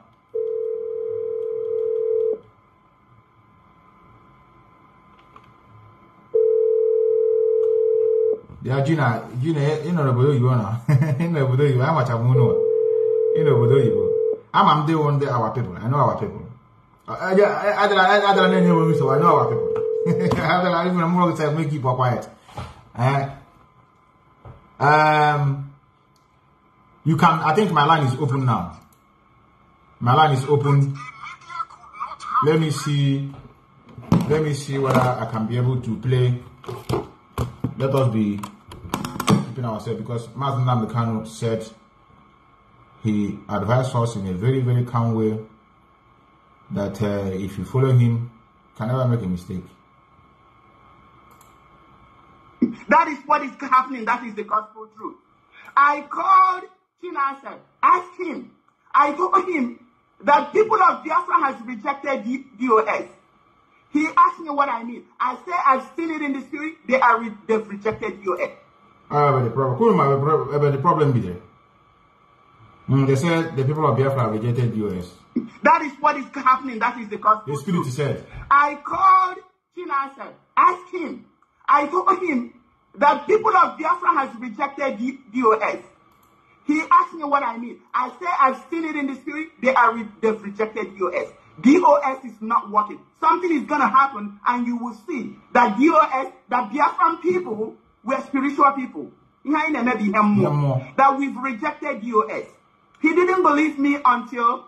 Yeah, Gina, Gina, you know you wanna, you know you how much I'm gonna. You know, you I'm the one that our people. I know our people. I don't know so I know our people. I don't know more time. We keep quiet. Uh, um, you can. I think my line is open now. My line is open. Let me see. Let me see whether I can be able to play. Let us be keeping ourselves because Martin Namikano said. He advised us in a very, very calm way that uh, if you follow him, you can never make a mistake. That is what is happening. That is the gospel truth. I called Chinasa, asked him. I told him that people of Biafra has rejected the D O S. He asked me what I mean. I said, I've seen it in the spirit. They are re they've rejected D O S. Ah, but the problem, but the problem is there. Mm, they said the people of Biafra rejected the U S. That is what is happening. That is the gospel. The spirit said. I called Chinasa, asked him. I told him that people of Biafra has rejected the D O S. He asked me what I mean. I said I've seen it in the spirit. They are re they've rejected D O S. D O S is not working. Something is gonna happen, and you will see that D O S, that Biafran people were spiritual people. That we've rejected D O S. He didn't believe me until.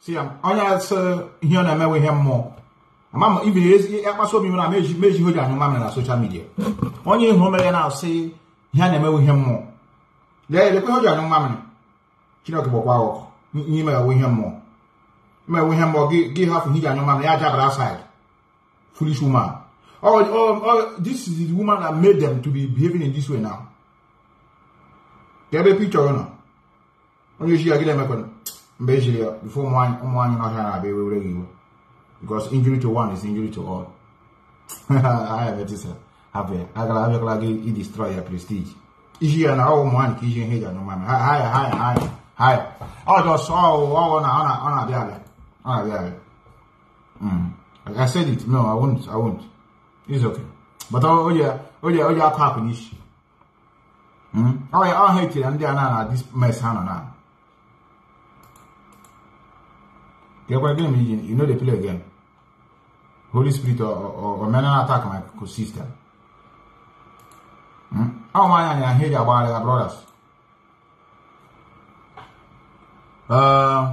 See, I'm honest. Here I met with him more. Mama, even if I saw me when I made you made you with your mama on social media. Only home and I'll say, here I met with him more. There, the girl, your mama. She not about wow. You may win him more. You may win him more. Give half of his and your mama. I jab outside. Foolish woman. Oh, oh, oh, this is the woman that made them to be behaving in this way now. They have a picture, you know. Before one, one, because injury to one is injury to all. I have it, sir. Have it. I gotta have like it destroy your prestige. Is she an old man? Is she here? No, man. Hi, hi, hi, hi. I just saw on a on a dialect. On a dialect. Hmm. I said it. No, I won't. I won't. It's okay. But oh yeah, oh yeah, oh yeah, Papanish. Hmm. Oh yeah, I hate it. And they are not this mess. Hana now. You know they play again. Holy Spirit or or, or men attack my sister. How many I hear about their brothers? Uh,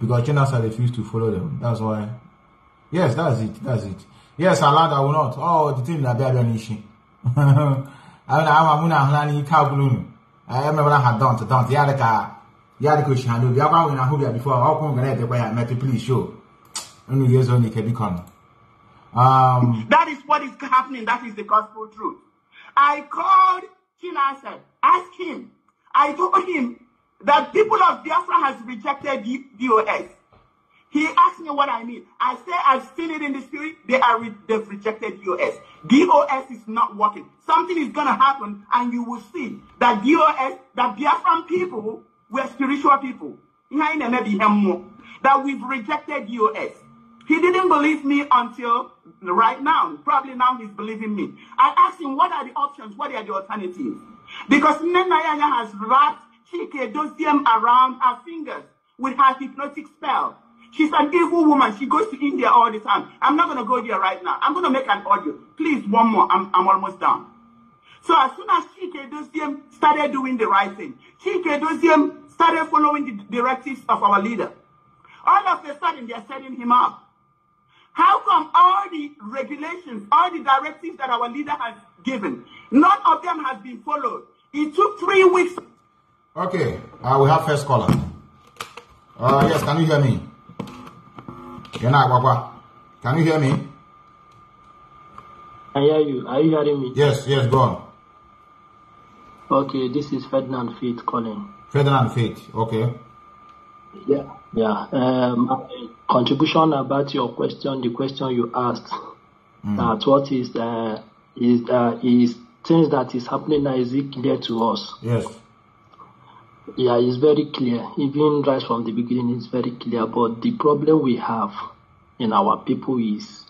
because Chinasa refused to follow them. That's why. Yes, that's it. That's it. Yes, Allah, I will not. Oh, the thing that they are doing is. I mean, I'm a muna hlani kablun. I remember I had done to done the other guy. Yadi Christian, I will I hope you before I open the way I met you, please show. Only years only can become. Um, that is what is happening. That is the gospel truth. I called Chinasa, asked him. I told him that people of Biafra has rejected D O S. He asked me what I mean. I say I've seen it in the spirit. They are re they've rejected D O S. D O S is not working. Something is gonna happen, and you will see that D O S, that Biafran people were spiritual people. That we've rejected D O S. He didn't believe me until right now. Probably now he's believing me. I asked him, what are the options? What are the alternatives? Because Nenayanya has wrapped Chike Dosiem around her fingers with her hypnotic spell. She's an evil woman. She goes to India all the time. I'm not going to go there right now. I'm going to make an audio. Please, one more. I'm, I'm almost done. So as soon as Chike Dosiem started doing the right thing, Chike Dosiem started following the directives of our leader. All of a sudden, they're setting him up. How come all the regulations, all the directives that our leader has given, none of them has been followed? It took three weeks. Okay, uh, we have first caller. Uh, yes, can you hear me? Can you hear me? I hear you. Are you hearing me? Yes, yes, go on. Okay, this is Ferdinand Faith calling. Ferdinand Faith, okay. Yeah, yeah. Um, contribution about your question, the question you asked, mm. that what is uh, is uh, is things that is happening now is it clear to us? Yes. Yeah, it's very clear. Even right from the beginning, it's very clear. But the problem we have in our people is,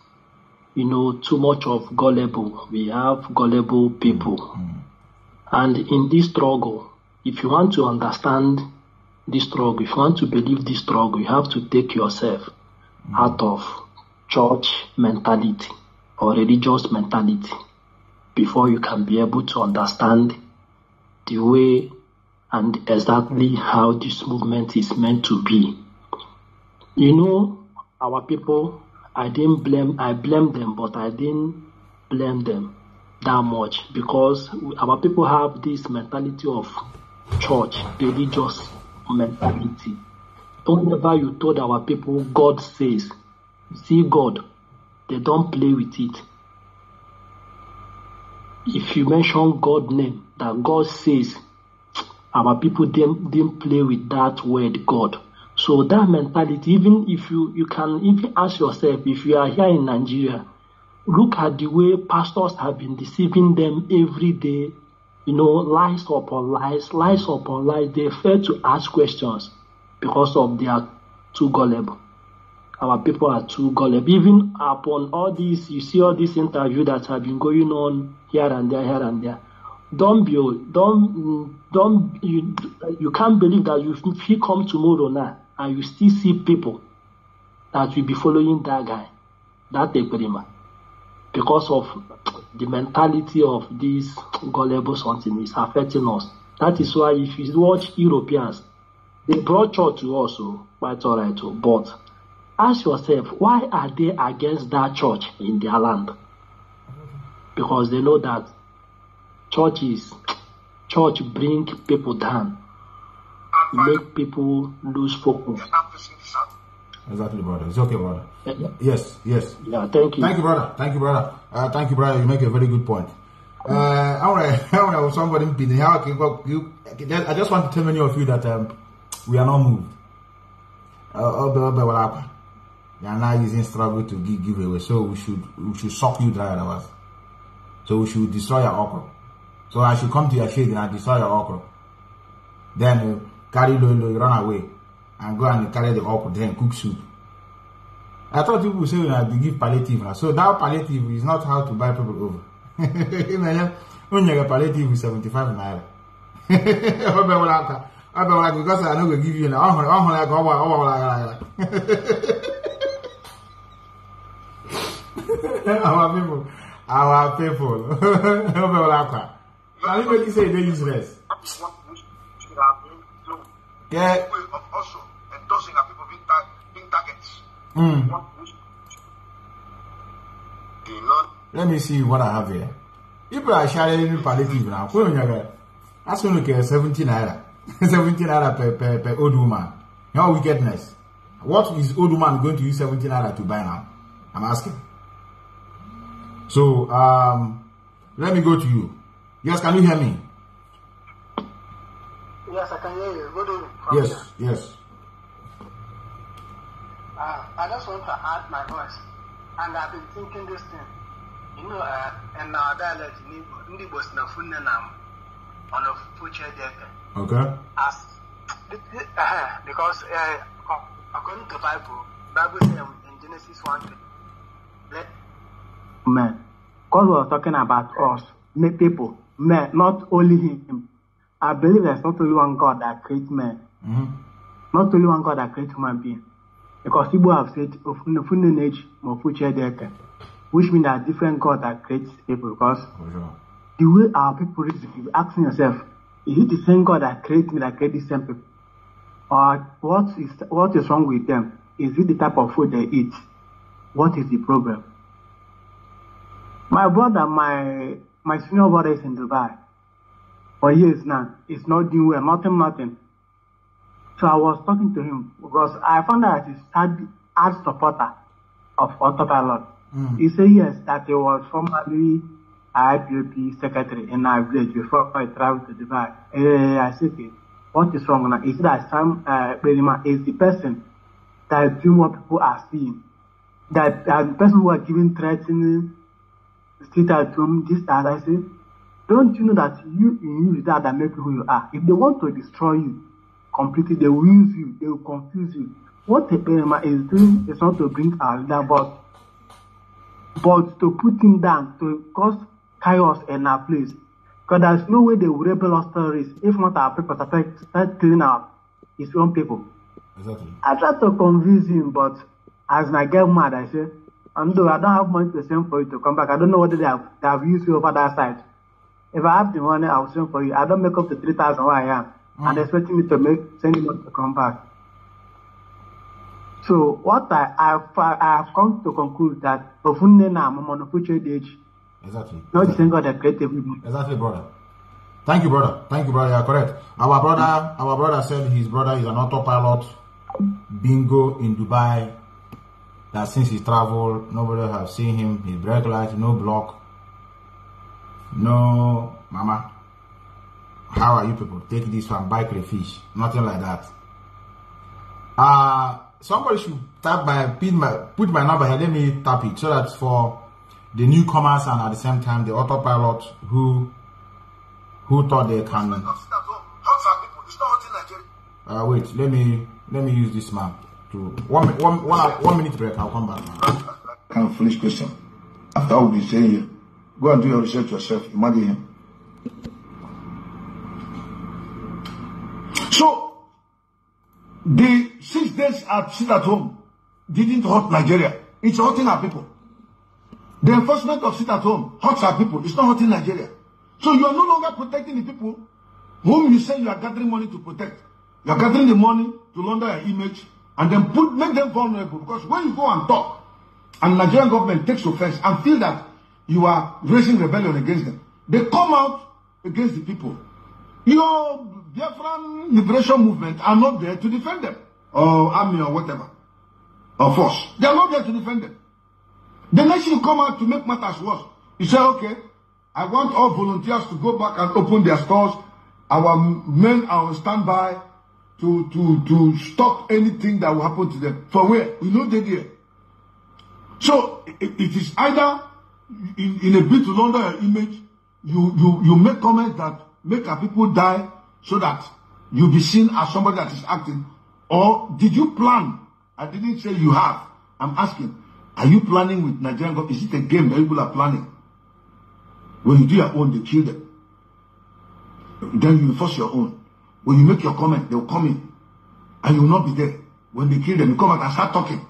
you know, too much of gullible. We have gullible people, mm. and in this struggle, if you want to understand this struggle, if you want to believe this struggle, you have to take yourself mm. out of church mentality or religious mentality before you can be able to understand the way and exactly how this movement is meant to be. You know, our people, I didn't blame, I blame them, but I didn't blame them that much because our people have this mentality of church, religious mentality. Whenever you told our people God says, see God, they don't play with it. If you mention God's name, that God says, our people didn't, didn't play with that word God. So that mentality, even if you, you can even ask yourself, if you are here in Nigeria, look at the way pastors have been deceiving them every day. You know, lies upon lies, lies upon lies. They fail to ask questions because of they are too gullible. Our people are too gullible. Even upon all this, you see all this interview that have been going on here and there, here and there. Don't be, don't, don't, you, you can't believe that you, if you come tomorrow now and you still see people that will be following that guy, that Ekperima, because of the mentality of this gullible something is affecting us. That is why if you watch Europeans, they brought church to us, so quite all right. So. But ask yourself, why are they against that church in their land? Because they know that churches, church bring people down, make people lose focus. Exactly, brother. It's okay, brother. Yes, yes. Yeah, thank you. Thank you, brother. Thank you, brother. Uh, thank you, brother. You make a very good point. Uh, I want to, I want somebody in here. I just want to tell many of you that um, we are not moved. Uh, we are not using struggle to give, give away, so we should we should suck you dry out of us. So we should destroy your okra. So I should come to your shade and I destroy your okra. Then uh, carry low, low, run away. And go and carry the okra, then cook soup. I thought people would say that they give palliative. So that palliative is not how to buy people over. When you get palliative is seventy-five naira. Because I know we give you an hour, like, oh, like, our people, our people. Can anybody say they're useless? Yeah. Also, endorsing our people being, tar being targets. Mm. Let me see what I have here. People are sharing palliative now. That's when you get seventeen naira. seventeen naira per, per, per old woman. No wickedness. What is old woman going to use seventeen naira to buy now? I'm asking. So, um, let me go to you. Yes, can you hear me? Yes, I can hear you. Good evening. Yes, here. Yes. Uh, I just want to add my voice. And I've been thinking this thing. You know, uh, in our dialect, Nibos Nafunenam on a future death. Okay. As, uh, because uh, according to the Bible, Bible says in Genesis one, let men. God was talking about us, make people, men, not only him. I believe there's not only one God that creates men. Mm-hmm. Not only one God that creates human beings. Because people have said, which means that different God that creates people. Because oh, yeah. the way our people reason, you're asking yourself, is it the same God that creates me that creates the same people? Or what is, what is wrong with them? Is it the type of food they eat? What is the problem? My brother, my my senior brother is in Dubai for years now. It's not doing well, nothing, nothing. So I was talking to him because I found out that he's an hard supporter of Autopilot. Mm. He said yes, that he was formerly I P O P secretary in our village before I traveled to Dubai. Uh, I said, okay, what is wrong now? He said that Sam uh, Berima is the person that is doing what people are seeing. That uh, the person who are giving threatening, sit at home, this, that. I said, don't you know that you in you is that that make you who you are? If they want to destroy you completely, they will use you, they will confuse you. What the Berima is doing is not to bring our leader, but, but to put him down, to cause chaos in our place. Because there's no way they will rebel us terrorists if not our people start killing our his own people. Exactly. I tried to convince him, but as I get mad, I said, and though I don't have money to send for you to come back, I don't know whether they have, they have used you over that side. If I have the money, I will send for you. I don't make up to three thousand where I am, mm. and expecting me to make send you money to come back. So what I, I, I have come to conclude that Ofunne na Momonofuche Deji. Exactly. Not the same God that created everyone. Exactly, brother. Thank you, brother. Thank you, brother. You are correct. Our brother, our brother said his brother is an autopilot bingo in Dubai. That since he traveled, nobody have seen him. His brake light, no block, no mama. How are you people? Take this one, buy crayfish, nothing like that. Uh somebody should tap my pin my put my number here. Let me tap it so that for the newcomers and at the same time the autopilot who who thought they can. Uh, wait, let me let me use this map. One, one, one, one minute break, I'll come back. Can't finish question. After all we say here, go and do your research yourself. Imagine him. So, the six days at sit at home didn't hurt Nigeria. It's hurting our people. The enforcement of sit at home hurts our people. It's not hurting Nigeria. So you are no longer protecting the people whom you say you are gathering money to protect. You are gathering the money to launder an image. And then put, make them vulnerable, because when you go and talk, and Nigerian government takes offense and feel that you are raising rebellion against them, they come out against the people. Your Biafran liberation movement are not there to defend them, or army or whatever, or force. They are not there to defend them. The nation come out to make matters worse. You say, okay, I want all volunteers to go back and open their stores. Our men are on standby. To, to, to stop anything that will happen to them. For where? We know they did. So, it, it is either in, in a bit to launder your image, you, you, you make comments that make our people die so that you'll be seen as somebody that is acting. Or, did you plan? I didn't say you have. I'm asking, are you planning with Nigerian government? Is it a game that people are planning? When you do your own, they kill them. Then you enforce your own. When you make your comment, they will come in, and you will not be there. When they kill them, you come out and start talking.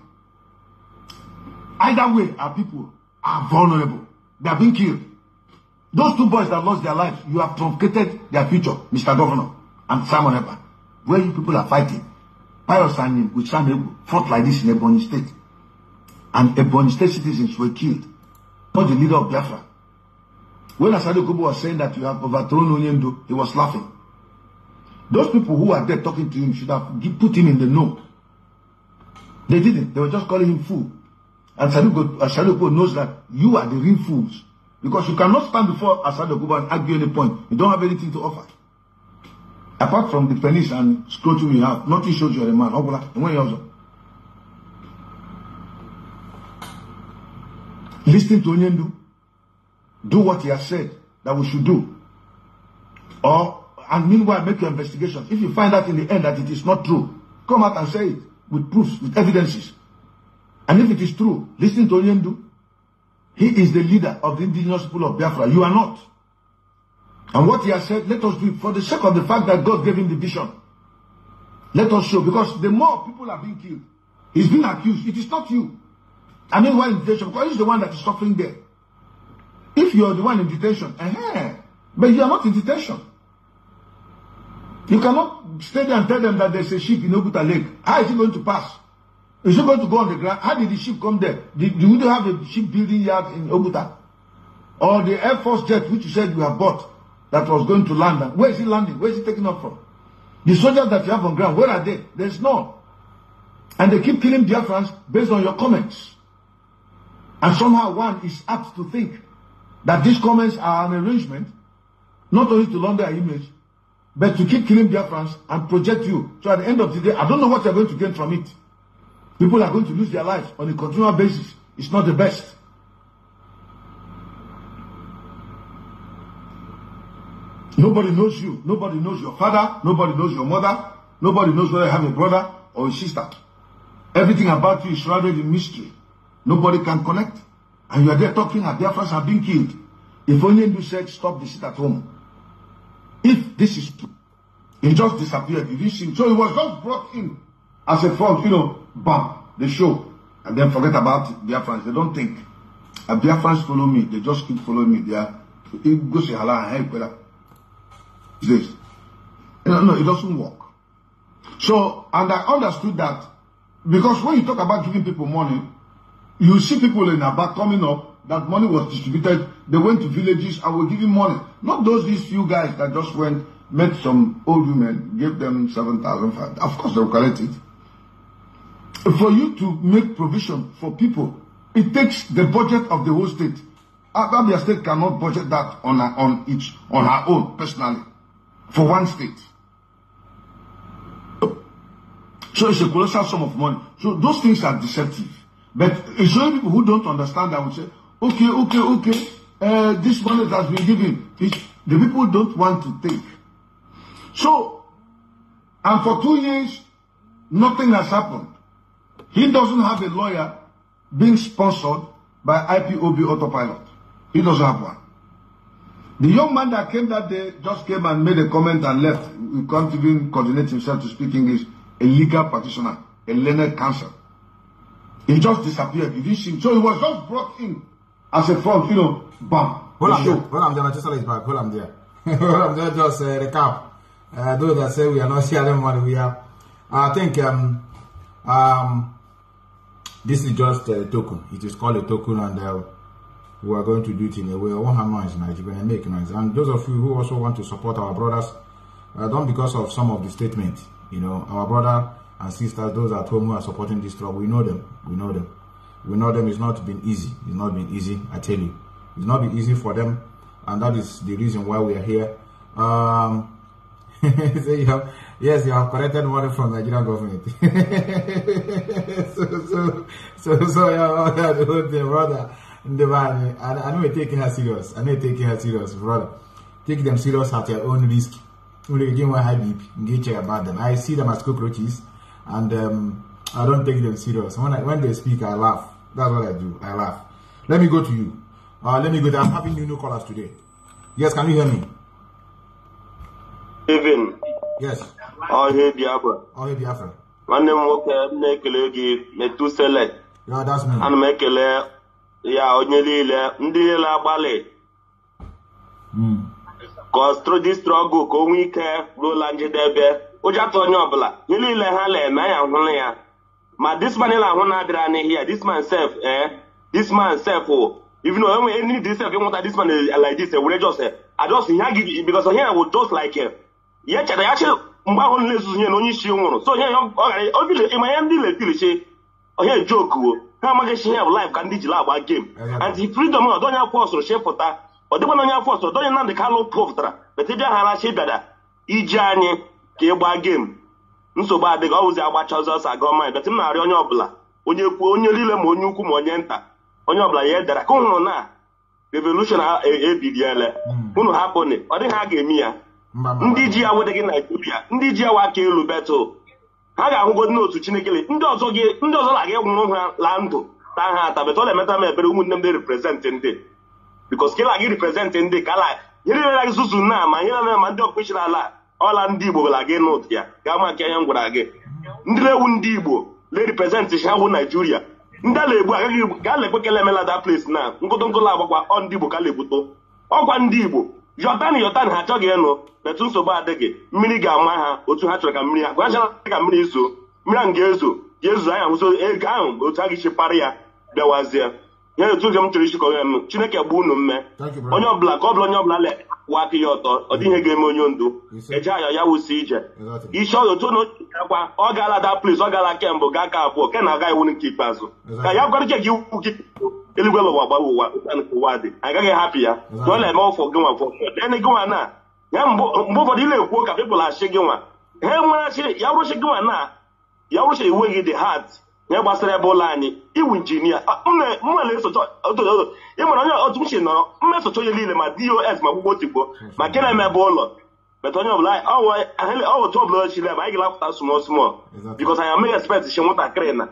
Either way, our people are vulnerable. They are being killed. Those two boys that lost their lives, you have truncated their future, Mister Governor and Simon Eber. Where you people are fighting, Pius and him with Sam Ebu fought like this in Ebonyi State, and Ebonyi State citizens were killed. Not the leader of Biafra. When Asadu Kobo was saying that you have overthrown Onyendo, he was laughing. Those people who are there talking to him should have put him in the know. They didn't. They were just calling him fool. And Ashadogo knows that you are the real fools. Because you cannot stand before Ashadogo and argue any point. You don't have anything to offer. Apart from the penis and scrotum you have, nothing shows you are a man. Listen to Onyendu. Do what he has said that we should do. Or, and meanwhile, make your investigations. If you find out in the end that it is not true, come out and say it with proofs, with evidences. And if it is true, listen to Onyendu. He is the leader of the indigenous people of Biafra. You are not. And what he has said, let us do it for the sake of the fact that God gave him the vision. Let us show, because the more people are being killed, he's being accused. It is not you. I mean, why in detention? Because he's the one that is suffering there. If you are the one in detention, uh-huh, but you are not in detention. You cannot stay there and tell them that there's a ship in Oguta Lake. How is it going to pass? Is it going to go on the ground? How did the ship come there? Did, do they have a ship building yard in Oguta? Or the Air Force jet which you said you have bought that was going to land? Where is it landing? Where is it taking off from? The soldiers that you have on ground, where are they? There's none. And they keep killing Biafrans based on your comments. And somehow one is apt to think that these comments are an arrangement, not only to learn their image, but to keep killing Biafrans and project you. So at the end of the day, I don't know what you're going to gain from it. People are going to lose their lives on a continual basis. It's not the best. Nobody knows you. Nobody knows your father. Nobody knows your mother. Nobody knows whether you have a brother or a sister. Everything about you is shrouded in mystery. Nobody can connect. And you are there talking and their friends are being killed. If only you said, stop the sit at home. If this is true, he just disappeared. You didn't see him. So he was just brought in as a front, you know, bam, they show. And then forget about it, their friends. They don't think. And their friends follow me. They just keep following me. They are, go say halal and help brother. This. No, no, it doesn't work. So, and I understood that because when you talk about giving people money, you see people in Aba coming up, that money was distributed, they went to villages and were giving money. Not those these few guys that just went, met some old women, gave them seven thousand five hundred. Of course they'll collect it. For you to make provision for people, it takes the budget of the whole state. Abia state cannot budget that on her, on each, on her own, personally, for one state. So it's a colossal sum of money. So those things are deceptive. But it's only people who don't understand that would say, okay, okay, okay, uh, this money that has been given, it's, the people don't want to take. So, and for two years, nothing has happened. He doesn't have a lawyer being sponsored by I P O B Autopilot. He doesn't have one. The young man that came that day just came and made a comment and left. He can't even coordinate himself to speak English. A legal practitioner, a learned counsel. He just disappeared. You didn't see him. So he was just brought in as a front, you know, bam. Well, I'm there. Well, I'm there. Well, I'm there. Well, I'm there. Well, I'm there. Just uh, recap. Uh, those that say we are not sharing what we are. I think um, um, this is just a token. It is called a token, and uh, we are going to do it in a way. One hand noise now. You're going to make noise. And those of you who also want to support our brothers, uh, don't because of some of the statements. You know, our brother and sisters, those at home who are supporting this struggle, we know them. We know them. We know them. It's not been easy. It's not been easy, I tell you. It's not been easy for them. And that is the reason why we are here. Um, so you have, yes, you have collected money from the Nigerian government. so, so, so, so, yeah, the brother, the man, I, I know you're taking her serious. I know you're taking her serious, brother. Take them serious at your own risk. About them. I see them as cockroaches. And um, I don't take them serious. When I, when they speak, I laugh. That's what I do. I laugh. Let me go to you. Uh, let me go. To, I'm having new new callers today. Yes, can you hear me? Even. Yes. Oh, hey, Biafra. Oh, hey, Biafra. When them walk, make a lady, make two select. Yeah, that's me. And make a le, yeah, only le, ndi la bale. Hmm. Cause through this struggle, go we care, go land you there. Ma this man here, this man self, eh? This man self, oh, even though I need this self, you want that this man is like this, eh? I just because here I would just like him. Yeah, actually, on les souliers non ni si on so yeah on dit le Miami dit le dit c'est on y a joke how much he have life can dig live game and the freedom on don't have force chef for that but the one on your force don't you know the kind of proof that but they have a shit that ije any ke game nso ba dey always agbacha us ago mind but na ri onye obula onye kwu onye lile ma onye ukwu ma onye nta onye obula ye dara ko hunu na revolution abdl hunu happen o dey ha ga emi ya ndi ji ya wedegi Nigeria ndi ji ya wa ka elu beto ha ga ahugodi na otu chinekele ndi ozo gi ndi ozo la ga egwuru ha la ndo ta ha ta beto le meta me bere umunne m dey represent ndi because kila gi represent ndi kala yiri la gi susu na ma yiri na ma ndi okwishira la ola ndi Igbo la gi note ya ga ma ka anya ngwara gi ndi lewu ndi Igbo le represent sha wu Nigeria nda lebu agaghị ga lekwe kele mela that place na ngodo ngola agbakwa on ndi Igbo ka lebuto ogwa ndi Igbo yotan yotan ha achọghị enu betu nsogbu adịghị mmiri ga-ama ha otu ha chọrọ ka mmiri ha gwa chọrọ ka mmiri izo mmiri nga ezo ezo anya ụzọ ego ahụ otu a ga-echepara ya bịawazie ya otu ga m chọrọ ishikọ ya nụ Chineke bụ unu mme onye ọbụla ka ọbụla onye ọbụla le wa aka ya ọtọ ọ dịghị ga-eme onye ndu eje ayọ ya wusi ije iche ọzọ otu na akwa ọ gaala da plis ọ gaala kemgbe ga aka abụọ ke na aga iwu nke ikpeazụ ka ya gwara Chineke iwu gị eluigwe ụwa gbara ụwa ụwa dị agaghị hapụ ya ọ na-eme ọfọ gị nwa fọ ene gị nwa na ya mgbe ụfọdụ ile ekwuo ka pepụl achị gị nwa ha enweghachi ya rụchi gị nwa na ya rụchi iwe gị dị hat ya gbasara ebe ụlọ anyị iwu injinia mmele esocha ịmara onye otu uche nọrọ mmesocha onye niile ma dos ma akwụkwọ otigbo ma nke na-eme ebe ụlọ beta onye ọbụla ọwụtụ ọbụla chile ebe anyị ga-apụta small small because anyị amaghị expect shi nwatakịrị na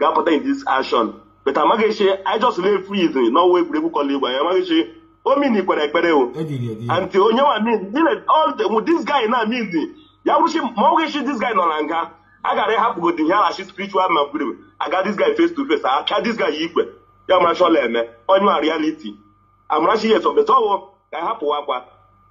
ga-apụta in this action but amaghị I just live free n'ọwa egwuregwu kọla igbo anyị amaghị omini kwere ekpere o anti onye wa mean all the this guy na mean the ya wushi mo wushi this guy no langa agare hapụ go the yara shi spiritual man guru aga this guy face to face aga this guy igwe ya ma sho leme onye reality amra shi yeso beto wo ka hapụ wa kwa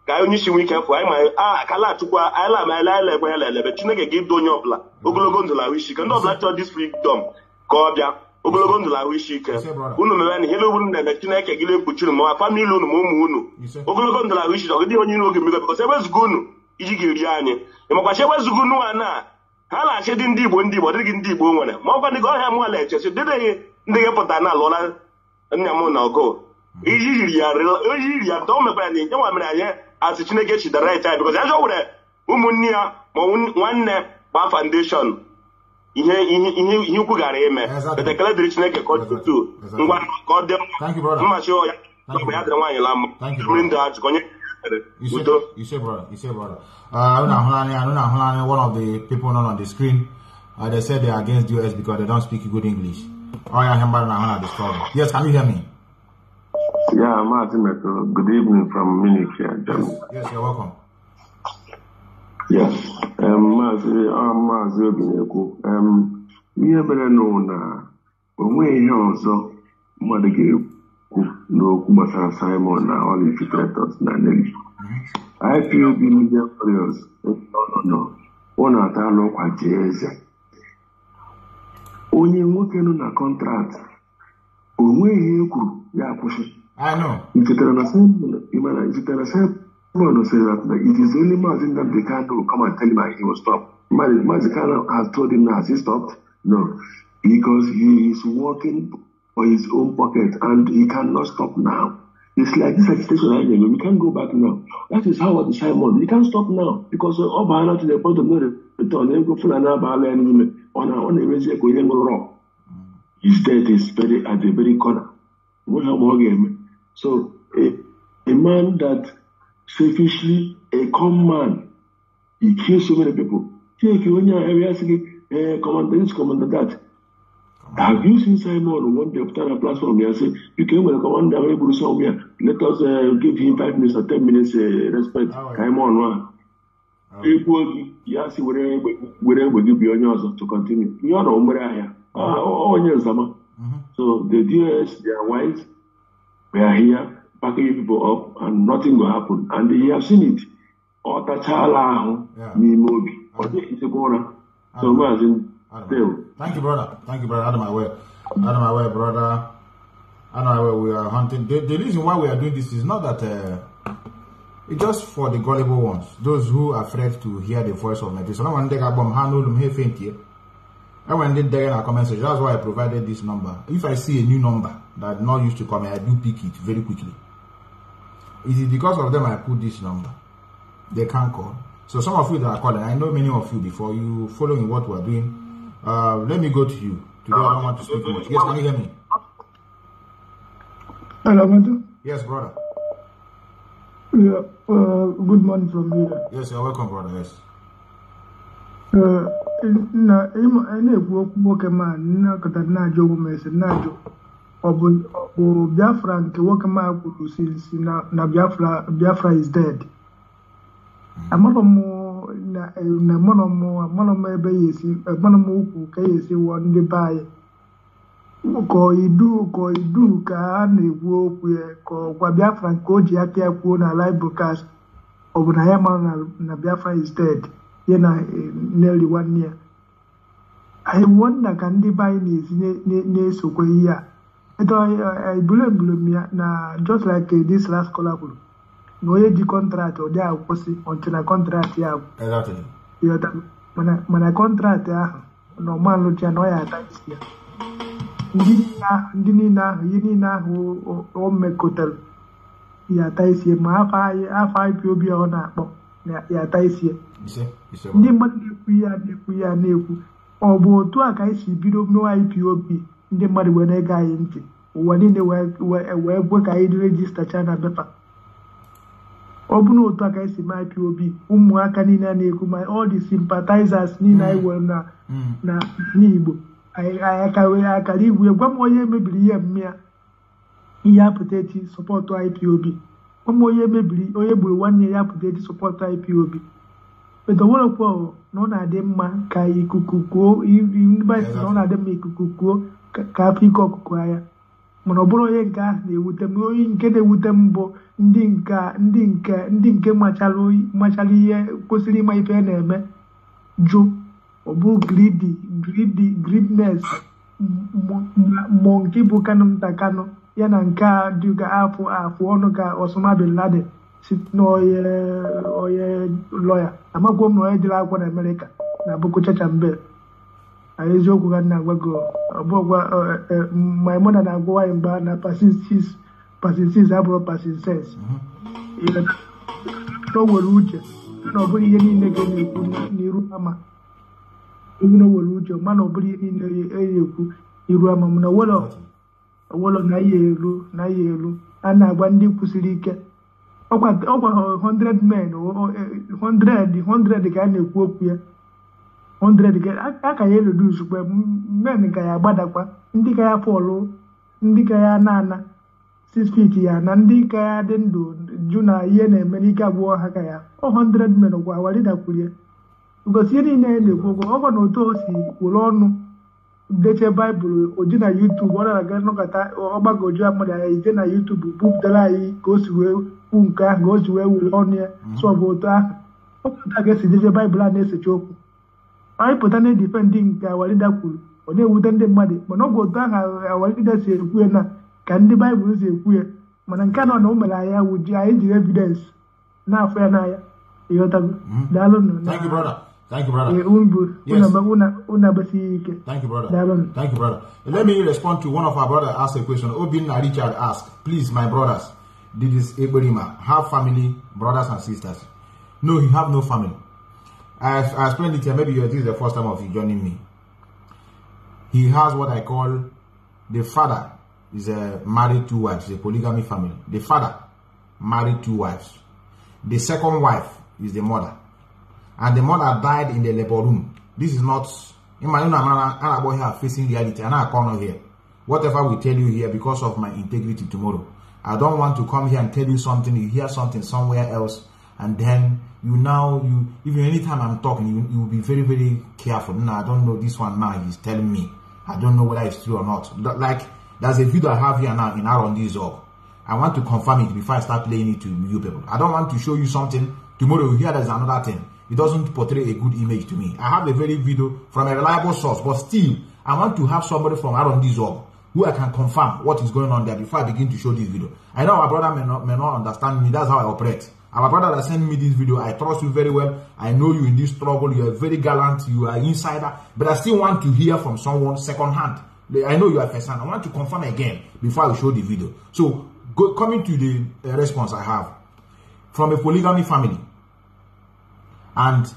ka onye shi wike fu ai ma ah kala tukwa ai la ma ai la ele gwe ele be Chineke give do onye ọbụla ogologo ndụ la wishi ka ndo ọbụla to this freedom ka ọbịa ogologo ndụ la wishi ike unu mere na hele unu na Chineke gile ekpuchiri ma family unu ma ụmụ unu ogologo ndụ la wishi ọ dị onye n'oge mmega because ewezugo unu iji ga-eri anyị ịmakwa che ewezugo unu a na ha na-achị dị ndị Igbo ndị Igbo dịghị ndị Igbo nwere ma ọ gwa dịghị ọhịa mụala echesi dịdịghị ndị gịpụta na alụọla nna m na ọgụ iji yiri ya oji yiri ya nta o mekwara na inye nwa mere anyị asị Chineke chidara ịta ya because ya jọ were ụmụnne ya ma nwanne gba foundation ihe ihe ihe ukwu gara ime ekele dịrị Chineke ka ọ dị ngwa ka ọ dị mmachi ọya mgbe ya dịrị nwaanyị la mma nri ndị achịkọ onye udo ise brother ise brother uh na ahụnanya anụ na ahụnanya one of the people not on the screen uh, they said they are against the U S because they don't speak good English oh yeah hamba na ahụnanya discover yes can you hear me yeah Martin good evening from Munich Germany yes you're welcome yes um mazi amazi obineku um ihe bere no na onwe ihe ọzọ mmadụ ga-ekwu n'okwu gbasara Simon na Holy Secretors na Nelly I P O B media warriors no ọ na-ata n'ọkwa jeze onye nwoke nọ na contract onwe ihe ekwuru ya akwụsị I know ichetara na Simon imana ichetara Simon Someone says that it is only Mazin that they can't do. Come and tell him that he will stop. Mazin has told him that he stopped. No, because he is working for his own pocket and he cannot stop now. It's like this situation again. We can't go back now. That is how the Simon. We can't stop now because all by now to the point of no return. They go full and now by and on our own emergency go even go wrong. His death is very at the very corner. We have more game. So a a man that. Selfishly, a common man, he kills so many people. Take you in your area, say, command this, command that. Have you seen Simon when they obtain a platform? They say, you came with a commander, let us uh, give him five minutes or ten minutes uh, respect. Simon, people, yes, whatever you be on yours to continue. You are no umbrella here. So the D O S, they are wise, they are here. Packing people up and nothing will happen. And they have seen it. Or Tachala, Mimobi, or it's a corner. So, well, thank you, brother. Thank you, brother. Out of my way. Out of my way, brother. Out of my way, we are hunting. The, the reason why we are doing this is not that uh, It's just for the gullible ones, those who are afraid to hear the voice of my people. So now when they got bomb, how no them have faint here. And when they there in a comment section, that's why I provided this number. If I see a new number that not used to come, I do pick it very quickly. It is because of them I put this number. They can't call. So some of you that are calling, I know many of you before you following what we are doing. Uh, let me go to you. Today I don't want to speak much. Yes, can you hear me? Hello, Madu. Yes, brother. Yeah, uh, good morning from here. Yes, you're welcome, brother. Yes. Uh, na ina ekuo kuboke ma na katana jogo mese na jogo obu obu Biafra nke woke ma kudu since na na Biafra Biafra is dead. Amalomo na na amalomo amalomo ebe yesi amalomo uku ke yesi wonde baye. Ko idu ko idu ka na ekuo kuye ko kwa Biafra ko ji ake ekuo na live broadcast obu na ya na na Biafra is dead. Yeah, nearly one year. I wonder can they buy this so here. I blame blame na just like this last collab. No the contract or they are until a contract yeah. Exactly. Yeah, when I contract yeah, no man look no I attacks here. Dinina dinina dinina who who make hotel. Yeah, ties here. Ma five five people be on a yeah yeah ties here. All the sympathizers ni na iwe na na nibo ayakawe akaliwe gwamoye mebili yemia iya protect support to I P O B gwamoye mebili oyebule one year protect support to I P O B. But the world of no na dem man ka ikukuko universe no na dem ikukuko ka afiko kukuaya monoboro ye nka na ewutem oyi nke na ewutem bo ndi nka ndi nke ndi nke machalo machali ye kwesiri ma ife na eme jo obu greedy greedy greediness monkey bu kanum takano ya na nka duga afu afu onu ka Osama bin Laden no oye lawyer amagwo no oye dira akwa na America na boko chacha mbe ayezoku ga na agwago obogwa my mother na agwa imba na persistence persistence abro persistence ile to weluche no buri yeni nege ni ruama no weluche ma no buri yeni eyeku iruama mu na wolo wolo na yelu na yelu ana agwa ndi kusirike over hundred men or hundred, hundred again, a whoop here. Hundred again, I can yell do super men, Gaya Badaqua, Indica Apollo, Indica Nana, six feet here, Nandica Dendo, Juna, Yen, and Medica War Hakaya, or hundred men of our leader courier. Because here in the book, over no dosi, will all know. Dete Bible, or Jena YouTube, what I got no cat, or Obago Jamada, Jena YouTube, book the lie, goes well. Unka goes where we on here, so about that. I guess it is a Bible and it's a joke. I put any defending our leader cool, or they wouldn't the money, but no go down our leaders here. We're not can the Bible is a queer. Manancano no Malaya would giant the evidence. Now, fair nigh. Thank you, brother. Thank you, brother. Yes. Thank you, brother. Thank you, brother. Let me respond to one of our brothers asked a question. Obinna Richard asked, please, my brothers. Did this Eberima have family, brothers and sisters? No, he have no family. I, I explained it here. Maybe this is the first time of you joining me. He has what I call the father is a married two wives, a polygamy family. The father married two wives. The second wife is the mother, and the mother died in the labor room. This is not. Imagine I'm about here facing reality, and I corner here. Whatever we tell you here, because of my integrity tomorrow. I don't want to come here and tell you something, you hear something somewhere else, and then you now, you even anytime I'm talking, you, you will be very, very careful. No, I don't know this one now, he's telling me. I don't know whether it's true or not. That, like, there's a video I have here now in our on this org. I want to confirm it before I start playing it to you people. I don't want to show you something, tomorrow you hear there's another thing. It doesn't portray a good image to me. I have a very video from a reliable source, but still, I want to have somebody from our on this org. Who I can confirm what is going on there before I begin to show this video. I know my brother may not, may not understand me. That's how I operate. I'm a brother that sent me this video. I trust you very well. I know you in this struggle. You are very gallant. You are an insider. But I still want to hear from someone second hand. I know you are first hand. I want to confirm again before I show the video. So, go, coming to the uh, response I have from a polygamy family, and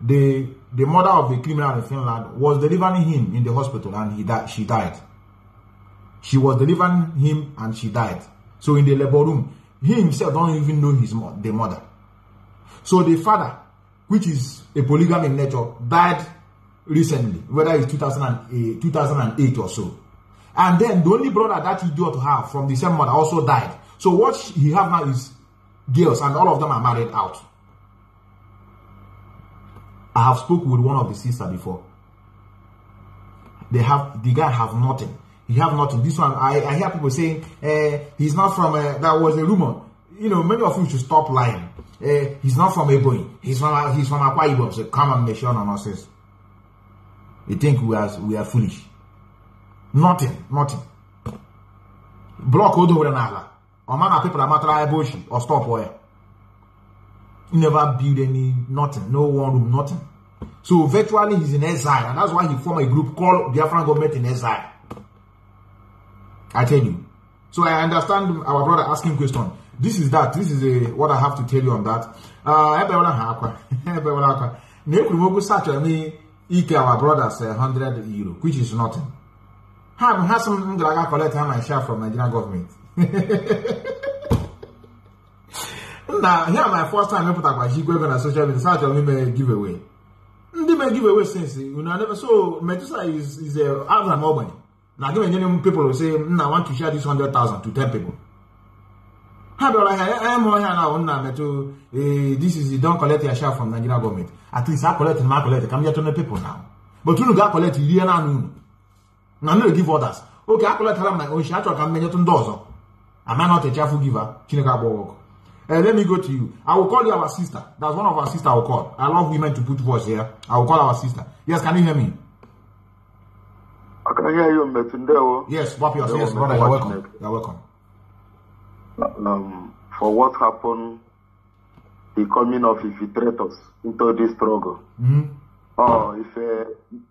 the the mother of a criminal in Finland was delivering him in the hospital, and he died. She died. She was delivering him, and she died. So in the labor room, he himself don't even know his mo the mother. So the father, which is a polygamy in nature, died recently, whether it's two thousand eight or so. And then the only brother that he got to have from the same mother also died. So what he have now is girls, and all of them are married out. I have spoken with one of the sisters before. They have the guy have nothing. He have nothing. This one, I, I hear people saying, uh, he's not from, a, that was a rumor. You know, many of you should stop lying. Uh, he's not from Ebony. He's from, he's from Akwa Ibom. So come and make sure no nonsense. You think we are, we are foolish. Nothing, nothing. Block all over another. Or man, people are not trying or stop oil. Never build any, nothing, no one room, nothing. So virtually he's in exile, and that's why he formed a group called Biafran Government in Exile. I tell you. So I understand our brother asking question. This is that. This is a, what I have to tell you on that. Uh, our brothers one hundred euro, which is nothing. I have some collect time and share from Nigerian government. Now, here my first time I put up my G-Web on a social media, such a giveaway. They may give away since, you know, never so. Medusa is, is a other mobile. Now, give me people who say, mm, I want to share this one hundred thousand to ten people. How do I am here now? To this is, you don't collect your share from Nigerian government. At least I collect and I collect. Come here to the people now. But you don't collect, you don't know. Now, give orders. Okay, I collect my own share, I can make it on dozen. Am I not a cheerful giver? Chinaka work. Uh, let me go to you. I will call you our sister. That's one of our sisters I will call. I love women to put voice here. I will call our sister. Yes, can you hear me? I can hear you, Metindeo. Yes, Papios, yes, yes, brother, you're welcome. You're welcome. Um, for what happened, the coming of infiltrators into this struggle. Mm-hmm. Oh, if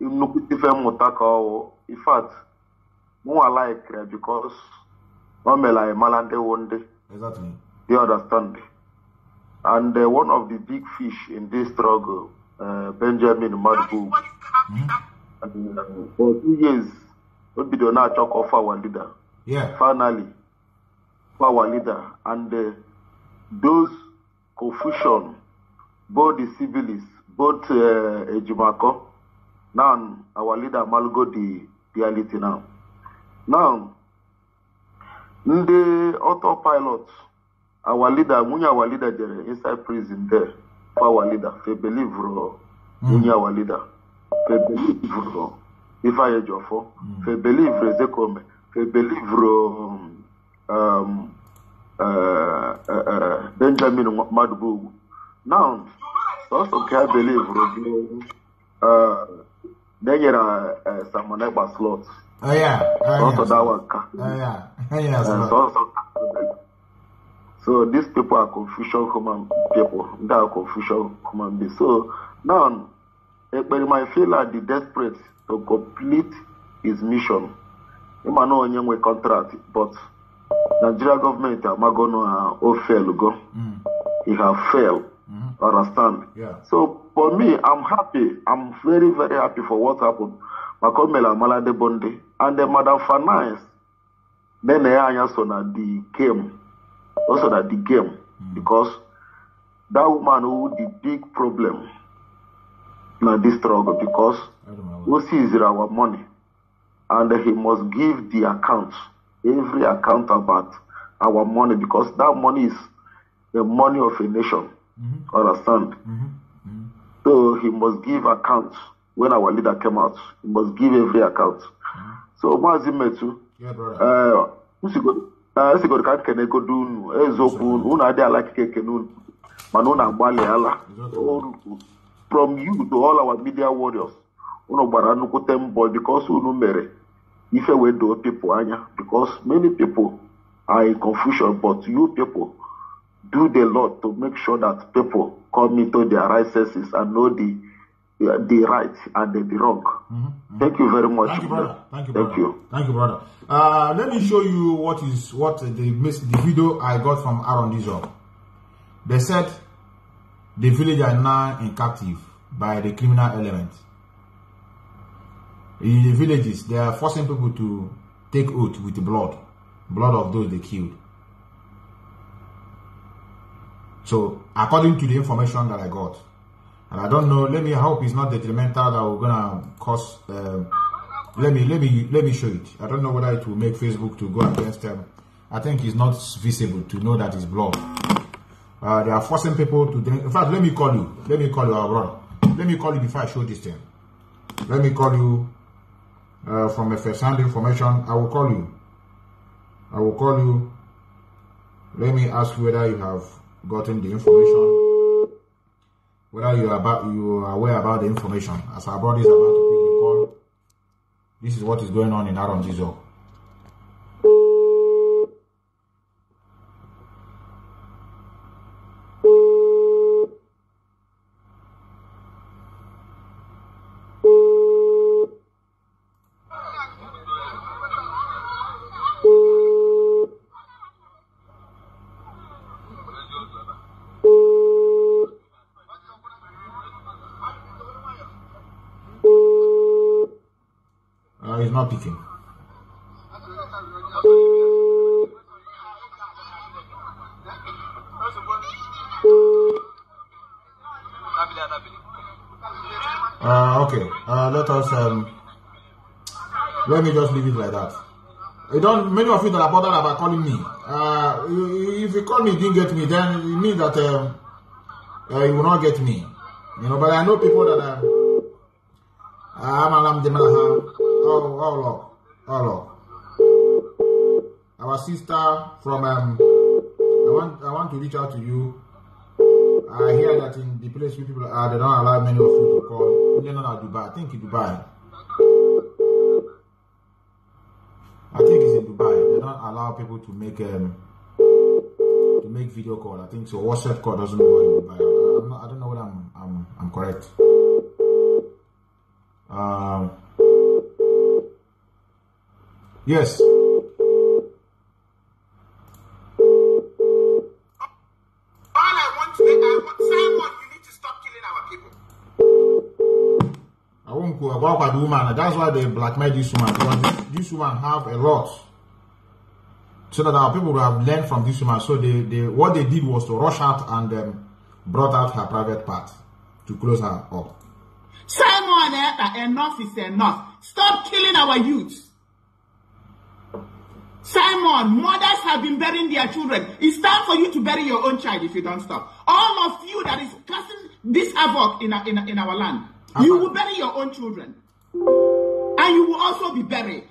you look at the in fact, more like because I'm like Malande one day. Exactly. You understand, and uh, one of the big fish in this struggle, uh, Benjamin Madbu, mm-hmm. and, um, for two years, we did not talk of our leader. Yeah, finally, our leader, and uh, those confusion, both the civilists, both uh, Ejimako, now our leader Malgo the reality now. Now, the autopilot. Our leader, when our leader there inside prison there, our leader, they believe bro. When our leader, they believe bro. If I age of four, they believe they come, they believe bro. Um, uh, uh, Benjamin Madbu. Now, also can believe bro. Uh, then there are some neighbor slots. Oh yeah, also that one. Oh yeah, oh yeah. So these people are confusion human people. They are confusion human beings. So now, my failure is desperate to complete his mission. He might not have a contract, but Nigeria government are not going to fail. Go, he have failed. Mm-hmm. Understand? Yeah. So for me, I'm happy. I'm very, very happy for what happened. Makomela Malade Bonde and the Madam Finance. Then they came. Also that the game, because that woman who the big problem now this struggle, because who sees our money and he must give the account, every account about our money, because that money is the money of a nation. Mm-hmm. Understand? Mm-hmm. Mm-hmm. So he must give accounts. When our leader came out, he must give every account. Mm-hmm. So Mazimetu, yeah, brother. Uh, who's he go? Uh, so God can't connect to no. Ezokun, una dey like kekenu, manona gbale ala. From you to all our media warriors, uno gbara nuko temple because uno mere. Ife we do people anya because many people are in confusion, but you people do the Lord to make sure that people come into their right senses and know the uh, the right and the, the wrong. Mm-hmm. Mm-hmm. Thank you very much. Thank you, brother. Thank you, brother. Thank you. Thank you, brother. Uh, let me show you what is what the the video I got from Aaron Dizor. They said the village are now in captive by the criminal element. In the villages, they are forcing people to take oath with the blood, blood of those they killed. So, according to the information that I got, and I don't know, let me, I hope it's not detrimental that we're gonna cause. Uh, let me, let me, let me show it. I don't know whether it will make Facebook to go against them. I think it's not visible to know that it's blood. Uh, they are forcing people to drink. In fact, let me call you. Let me call you, our brother. Let me call you before I show this thing. Let me call you uh, from a first-hand information. I will call you. I will call you. Let me ask you whether you have gotten the information, whether you are about you are aware about the information. As our brother is about to pick the call, this is what is going on in Aaron Dizor. Picking. Uh, okay, uh, let us um, let me just leave it like that. I don't, many of you that are bothered about calling me, uh, if you call me, you didn't get me, then it means that uh, uh, you will not get me, you know. But I know people that are uh, I'm Oh, oh Lord, oh Lord. Our sister from um, I want I want to reach out to you. I hear that in the place where people are, they don't allow many of you to call. They don't allow Dubai. I think in Dubai. I think it's in Dubai. They don't allow people to make um to make video call. I think so. WhatsApp call doesn't go in Dubai. I, I'm not, I don't know whether I'm I'm I'm correct. Um. Yes. All I want to say, I want Simon, you need to stop killing our people. I won't go about the woman. That's why they blackmail this woman. Because this, this woman have a lot. So that our people have learned from this woman. So they, they what they did was to rush out and um, brought out her private part to close her up. Simon, enough is enough. Stop killing our youth. Simon, mothers have been burying their children. It's time for you to bury your own child if you don't stop. All of you that is causing this havoc in our, in, in our land, Abba, you will bury your own children. And you will also be buried.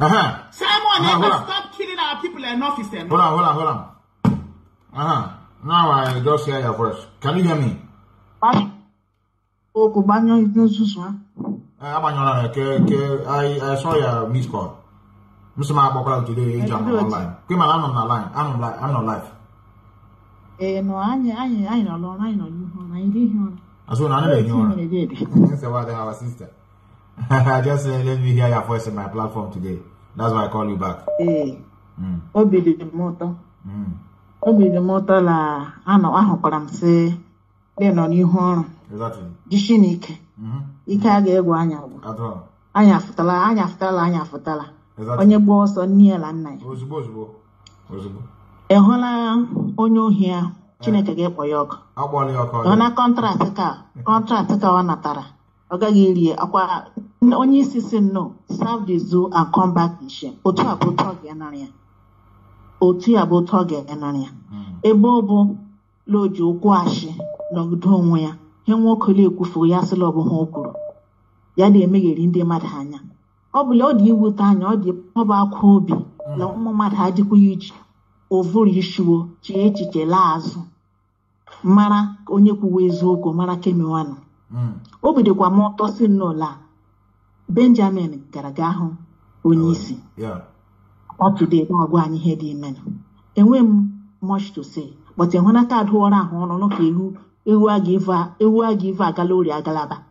Uh-huh. Simon, uh-huh. Never stop killing our people enough is enough. Hold on, hold on, hold on. Uh-huh. Now I just hear your voice. Can you hear me? I, I saw your missed call. Mister Maboka today, I'm online. Come on, I'm not live. I'm not live. I'm not live. Eh, no, I, I, I know, I know you. I did you. I saw another you. That's about our sister. I just uh, let me hear your voice in my platform today. That's why I call you back. Eh. Obi the motor. Obi the motor la. I know. I hope I'm say. They know you home. Exactly. Dishinike. Mm-hmm. Anya futala, anya futala, anya futala. Onye boss on near landline. Ozubo, ozubo, ozubo. Ehola onyo here. Chineke gepoyog. Abole yoko. Ona contract ka, contract ka wana tara. Oga gili akwa onye sisi no serve the zoo and come back in shame. Otu aboto ge nanya. Otu aboto ge nanya. Ebobo loju kwashi logudo nwa. Henwokole kufu ya selo bo hokuru. Ya de emegeri ndi mmadụ anya ọbụla ọ dị iwute anya ọ dị ọba akwa obi na ụmụ mmadụ adịkwu iji ovuru ishuo chee echiche laa azụ mara onye kwuwe eziokwu mara kemiwanụ obi dịkwa m ọtọ si n'ụlọ Benjamin gara ga hụ onye isi ọ tụdee na ọgwa anyị ihe dị imenụ enwe much to say, but in one card who are on no who ewa giver, ewa giver galoria galaba.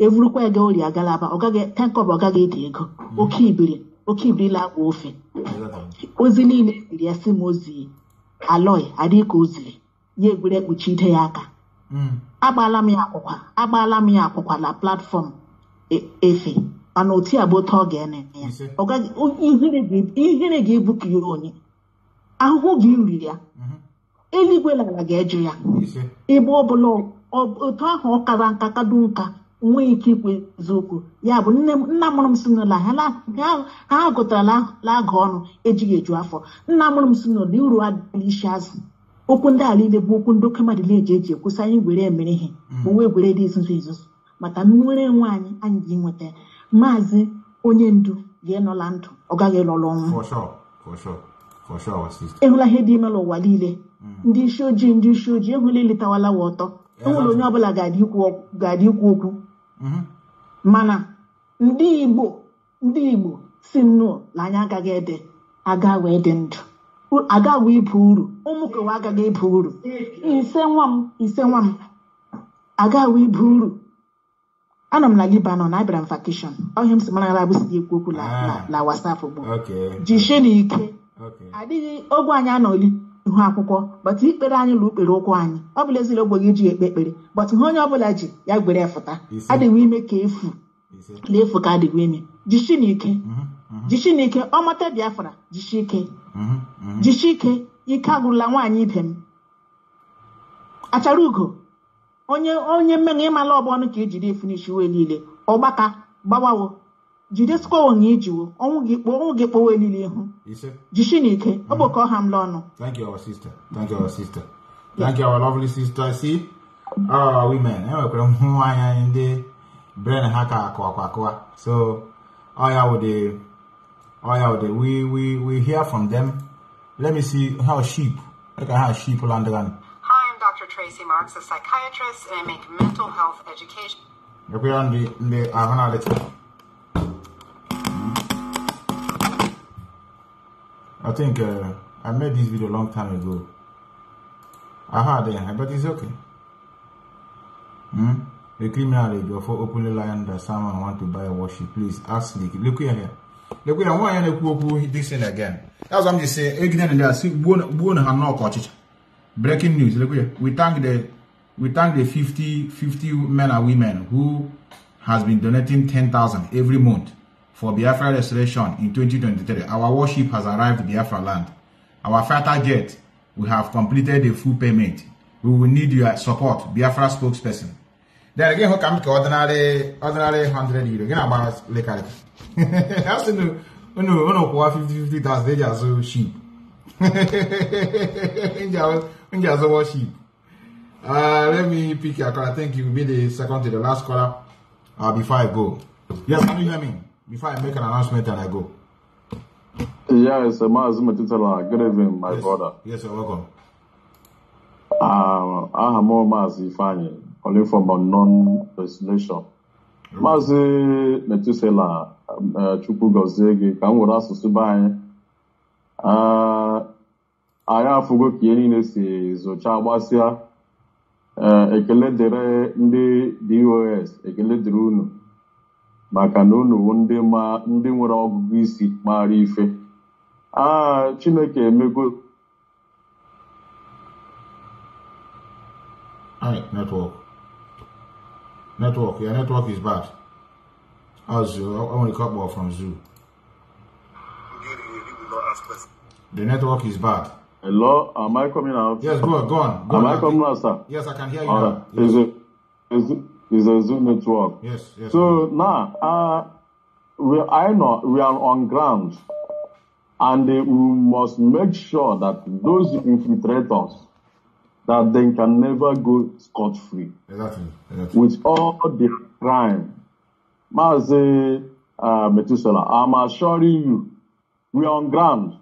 Everywhere galoria galaba, Ogaga, tank of Ogaga digo, Okibri, Okibilla wolfie. Ozilin, Yasimozi, Aloy, Adikozi, Ye Gulek Uchitayaka. Abalamia Oka, Abalamia Oka, la platform, Efe, and Otia Botogene. Oga, you give book you only. I will give you there. Anywhere like a Gajia. Ebobolo, or Tahoe Kazanka, we keep with Zuku. Yabu Namunum sooner la Hella, how got a lagon, educate you for Namunum sooner, you are delicious. Open that little book and document the legate, because I ain't with them many. We will ladies and Jesus. But I'm willing one and Jim with them. Mazi, Onyendu, Yenolanto, Ogagelo long. For sure, for sure. For sure, sister. Eula Hedimelo Walile. This show Jim, this show Jim will let our water. All noble guide you walk, guide you walk. Mana, Ndibo, Ndibo, Sino, Lanyaga Gede, Aga Wedent. Aga we poor, Omukawaga gay poor. Is someone, is someone. Aga we poor. Anam la Libanon, Ibram vacation. All him Samana was the Kukula, La Wasafu. Okay. Jisheni. I did Oguana only, but he better look at Oguan. Obviously, Oguigi, but Honabolaji, Yagbefota. I did we make a fool. Live for Cardi women. Jishinike, Jishinike, Omata Biafra, Jishike, Jishike, Yikagula one eat him. Atarugo, on your own, your men, my love, on a cage, you finish you a lily, Obaka, Babawo. Jidesco and Niju, won't get away, Lilian. Jishinike, Oboko Hamlano. Thank you, our sister. Thank you, our sister. Thank you, our lovely sister. See, our women, who I am in the Bren Haka Kwakwa. So, I would they, I would they, we, we, we hear from them. Let me see how sheep, like how sheep land. Hi, I'm Doctor Tracy Marks, a psychiatrist, and I make mental health education. We're on the, the, I'm not I think uh, I made this video a long time ago. Aha, then, but it's okay. Hmm? The criminal before openly lying that someone wants to buy a worship, please ask the look here. Look here, why are you this thing again? That's what I'm just saying. Again, and that's breaking news. Look here, we thank the we thank the fifty, fifty men and women who has been donating ten thousand every month. For Biafra restoration in twenty twenty-three, our warship has arrived Biafra land. Our fighter jet, we have completed the full payment. We will need your support, Biafra spokesperson. Then again, how come to ordinary, ordinary hundred euro? Again, about like that. That's no, no, no. For fifty, fifty thousand, they just so cheap. They just, they just so cheap. Uh, let me pick your caller. I think you will be the second to the last caller. Uh, before I go, yes, can you hear me? Before I make an announcement and I go. Yes, Mazimatitala. Good evening, my yes. brother. Yes, you're welcome. Um, I am more Mazi Fani, calling from a non-legislation. Mazi Metusela, Chupu Gozegi, Kamura Susubai. I have forgot Yenisi Zocha Basia, Ekele Dere Ndi D O S, Ekele Drunu. Maka na unu ndị ma ndị nwere ọgụgụ isi mara ife a Chineke emego ai network network your network is bad also I want to cut off from Zoo. The network is bad. Hello, am I coming out? Yes, go on, go on. Go am on. I coming out, sir? Yes, I can hear you. Right. Yes. Is it is it is a Zoom network. Yes, yes. So now, nah, uh, we, I know we are on ground, and uh, we must make sure that those infiltrators, that they can never go scot-free. Exactly, exactly. With all the crime. Mazi uh, Metusela, I'm assuring you, we are on ground.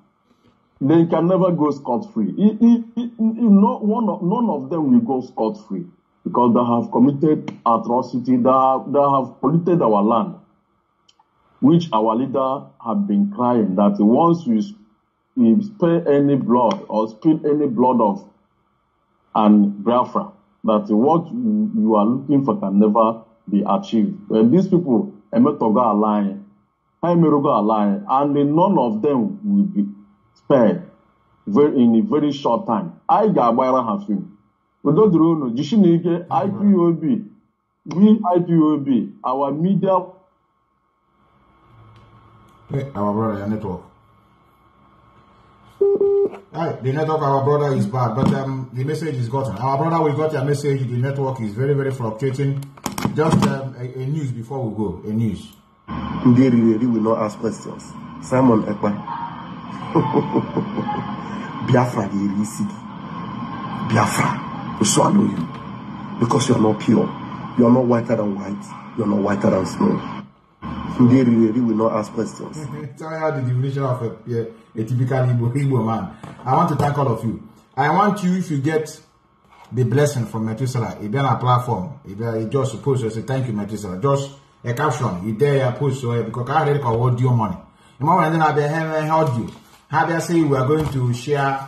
They can never go scot-free. No, none of them will go scot-free. Because they have committed atrocity, they have, they have polluted our land, which our leader have been crying that once we he spilled any blood or spilled any blood of an Biafra, that what you are looking for can never be achieved. And these people, Emetoga are lying, Haimeruga are lying, and none of them will be spared very, in a very short time. I got Waira has him. We don't know, Jishinike, I P O B, we I P O B, our media. Hey, our brother, your network. Right, the network, our brother, is bad, but um, the message is gotten. Our brother, we got your message. The network is very, very fluctuating. Just um, a, a news before we go. A news. They really will not ask questions. Simon Ekpa. Biafra, the illicit. Biafra, we swallow you because you are not pure. You are not whiter than white. You are not whiter than snow. They really will not ask questions. Tell me how the definition of a, a, a typical Igbo, Igbo man. I want to thank all of you. I want you, if you get the blessing from Metusela, if you're on a platform, if you just post, you say thank you, Metusela. Just a caption, you dare post, so, because I already got your money. The moment then I'll be held you. How they say we are going to share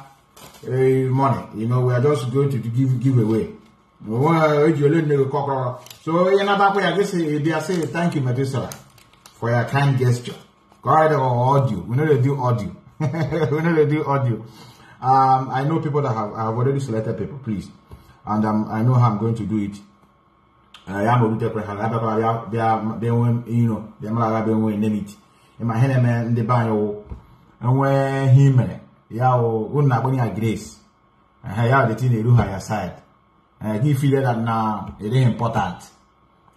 uh, money, you know, we are just going to give, give away. So, they are saying thank you, Metusela, for your kind gesture. God, or audio. We know they do audio. We know they do audio. Um, I know people that have, have already selected people, please. And um, I know how I'm going to do it. I am going to take a you know, they are going to name it. In my hand, man, the bio, and where him, yao, wouldn't bring a grace. And I have the thing they do on your side. And I give feel that now it is important.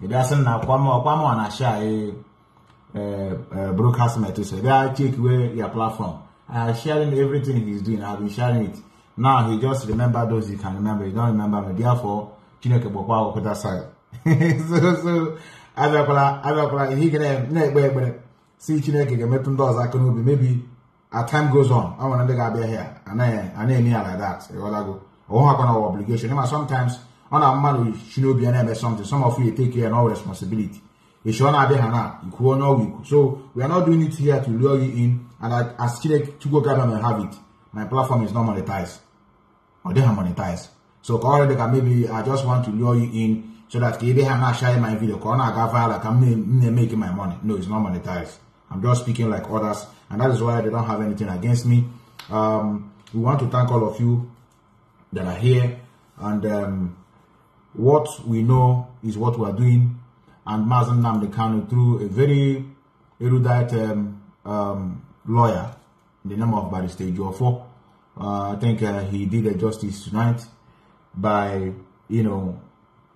It doesn't now come up, come on, I shall. Uh, uh, broadcast matters. They are check where your platform. I uh, sharing everything he's doing. I've been sharing it. Now he just remember those he can remember. He don't remember me. Therefore, Chineke Bokwa Okota side. So so Abakula Abakula he can never see Chineke can make those I can be maybe as time goes on. I want to be here. And I I need like that. I gotta go. I won't have no obligation. Sometimes on a man we should be an something. Some of you take care and all responsibility. So we are not doing it here to lure you in, and I as Chile to go government have it. My platform is not monetized. Or they have monetized. So already maybe I just want to lure you in so that they have not sharing my video. I'm making my money. No, it's not monetized. I'm just speaking like others, and that is why they don't have anything against me. Um we want to thank all of you that are here, and um what we know is what we are doing. And Mazen Nnamdi Kanu, through a very erudite um, um, lawyer in the name of Barrister Ejiofor, uh, I think uh, he did a justice tonight by, you know,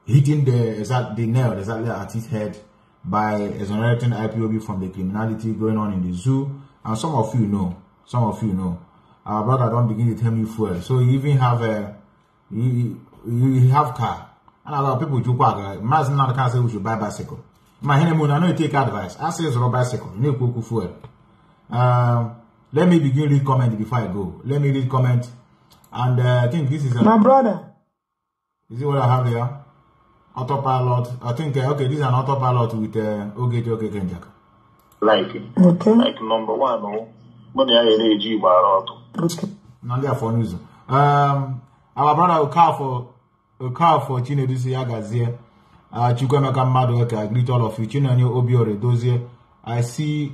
hitting the exact the nail exactly at his head by exonerating I P O B from the criminality going on in the zoo. And some of you know, some of you know, our brother don't begin to tell me fuel. So you even have a you, you have car. And a lot of people do quagga. Mazen Nnamdi Kanu say we should buy bicycle. My honeymoon, I know you take advice. I say it's a bicycle. You need cook food. Um, let me begin read comment before I go. Let me read comment, and uh, I think this is a, my brother. Is it what I have there? Autopilot. I think uh, okay. This is an autopilot with uh, okay, okay, Kenjaka. Like okay. Like number one, oh, money I need you by auto. Okay. Now there for news. Um, our brother will call for. A car for Chinedu Yagazie, uh, Chukwemeka Mmadueke, I greet all of you. Chinonye Obi Oredozie, I see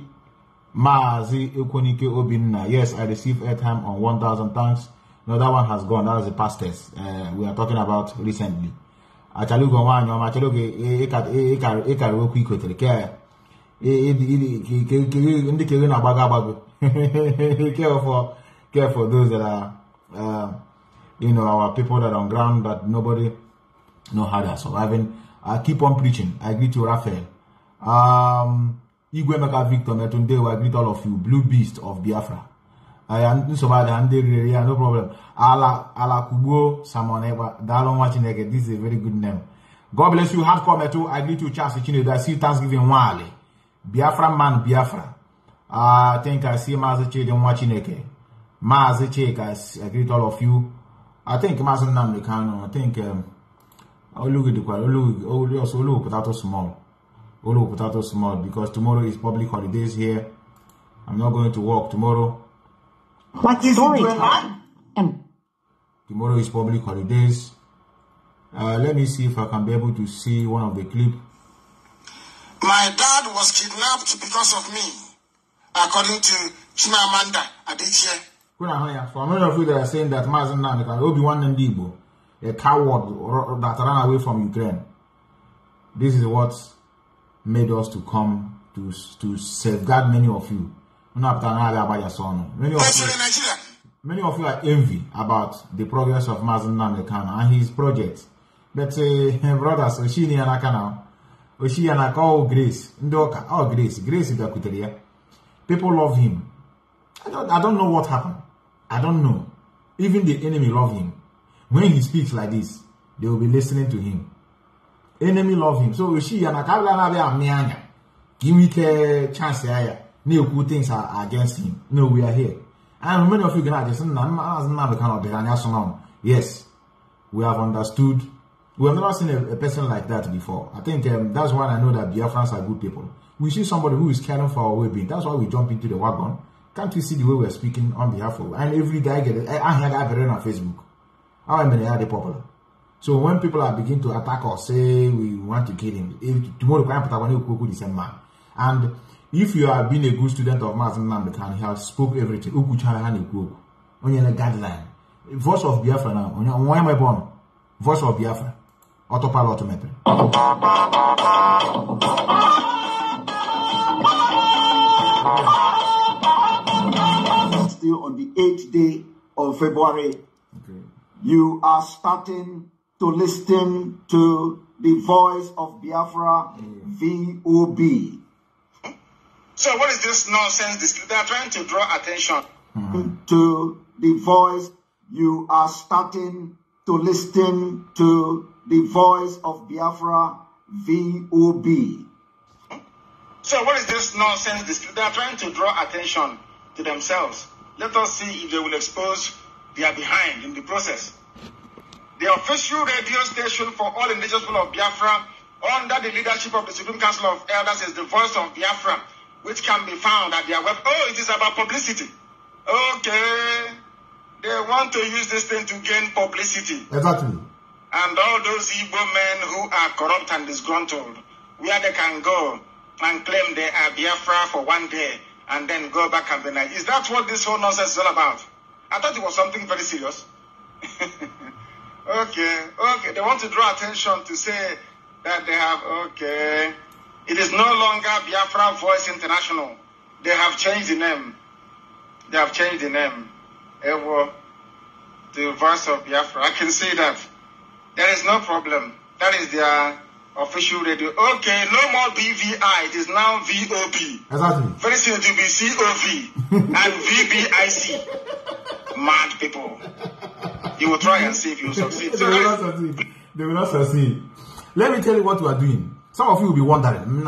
Maazi Ekonike Obinna. Yes, I received airtime on one thousand thanks. No, that one has gone. That was the past test uh, we are talking about recently. Achalu Gwanyo, Achalu Eka Eka Eka Roki Koteleke. Careful, careful those that are. Uh, You know, our people that are on ground that nobody know how they are surviving. I keep on preaching. I greet you, Raphael. Um, Igwemeka Victor Metunde, I greet all of you. Blue Beast of Biafra. I am survived. I am there. No problem. Ala Ala Kubo Samoneba. Dalon Wachineke. This is a very good name. God bless you. Hardcore Metu. I greet you, Charles Chinedu. I see Thanksgiving Wale. Biafra man, Biafra. I think I see Mazi Chidon Wachineke. Mazi Chek. I greet all of you. I think Mazen Nnamdi Kanu, I think um Olugu Olu also Olu Potato Small. Olu Potato Small because tomorrow is public holidays here. I'm not going to work tomorrow. What is story time? And tomorrow is public holidays. Uh, let me see if I can be able to see one of the clips. My dad was kidnapped because of me, according to Chimamanda Adichie. For a number of you that are saying that Mazen Nnamdi Obi-Wan Ndigbo, a coward that ran away from Ukraine, this is what made us to come to to safeguard many of you. Many of you, many of you are envy about the progress of Mazen Nnamdi Kanu and his project. But uh, brothers, Oshini and Akana, Oshini and Akana, Grace, Ndoka, oh Grace, Grace is Akuteria. People love him. I don't, I don't know what happened. I don't know. Even the enemy love him. When he speaks like this, they will be listening to him. Enemy love him. So Oshini and Akana, give me a chance. No good things are against him. No, we are here. And many of you can understand that. Yes, we have understood. We have never seen a, a person like that before. I think um, that's why I know that Biafrans are good people. We see somebody who is caring for our well-being. That's why we jump into the wagon. Can't you see the way we are speaking on behalf of? And every guy get it. I heard I read on Facebook. How I mean, they are the popular. So when people are beginning to attack us, say we want to kill him. If tomorrow, and if you have been a good student of Mazen Nnamdi Kanu, he has spoke everything. Onye a guideline. Voice of Biafra now. Why am I born? Voice of Biafra. Autopilot autometry. Still on the eighth day of February, okay. You are starting to listen to the voice of Biafra, yeah. V O B. So what is this nonsense? They are trying to draw attention. Mm-hmm. To the voice, you are starting to listen to the voice of Biafra, V O B. So what is this nonsense? They are trying to draw attention to themselves. Let us see if they will expose they are behind in the process. The official radio station for all indigenous people of Biafra, under the leadership of the Supreme Council of Elders, is the voice of Biafra, which can be found at their web. Oh, it is about publicity. Okay. They want to use this thing to gain publicity. Exactly. And all those Igbo men who are corrupt and disgruntled, where they can go and claim they are Biafra for one day and then go back and be like, is that what this whole nonsense is all about? I thought it was something very serious. Okay. Okay. They want to draw attention to say that they have, okay. It is no longer Biafra Voice International. They have changed the name. They have changed the name. Ewo, the voice of Biafra. I can see that. There is no problem. That is their official radio. Okay, no more B V I. It is now V O B. Exactly. Very soon it will be C O V and V B I C. Mad people. You will try and see if you succeed. They will not succeed. They will not succeed. Let me tell you what we are doing. Some of you will be wondering,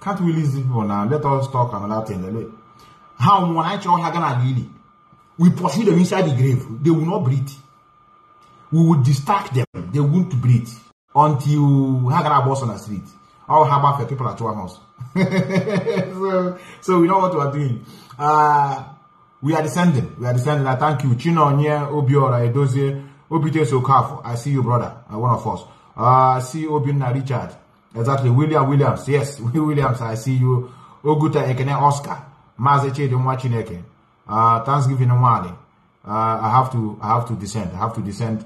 can't we listen to people now? Let us talk another thing. How when I try to really, we pursue them inside the grave. They will not breathe. We will distract them. They won't breathe until Hagana boss on the street. Or how about for people at your house? so, so we know what we are doing. Uh, we are descending. We are descending. I thank you, Chino Onye, Obiora Edozie, Obite Sokafo. I see you, brother. One of us. I uh, see Obinna Richard. Exactly, William Williams. Yes, Williams. I see you. Oguta Ekene Oscar. Mazeche de Mwachineke. Uh, Thanksgiving Mwale. Uh, I have to, I have to descend. I have to descend.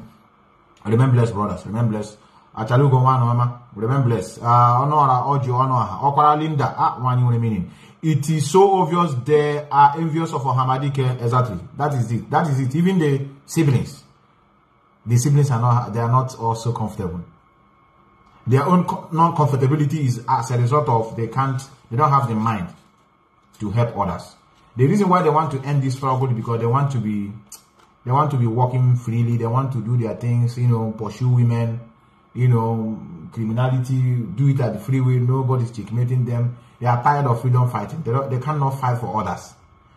Remember bless brothers. Remember bless. Achalugo wano mama. Remember bless. Honora Ojo Honora. Okwara Linda. Ah, one you meaning. It is so obvious they are envious of Ohamadike. Exactly. That is it. That is it. Even the siblings. The siblings are not. They are not also comfortable. Their own non-comfortability is as a result of they can't, they don't have the mind to help others. The reason why they want to end this struggle is because they want to be, they want to be walking freely. They want to do their things, you know, pursue women, you know, criminality, do it at the freeway. Nobody's checkmating them. They are tired of freedom fighting. They don't, they cannot fight for others.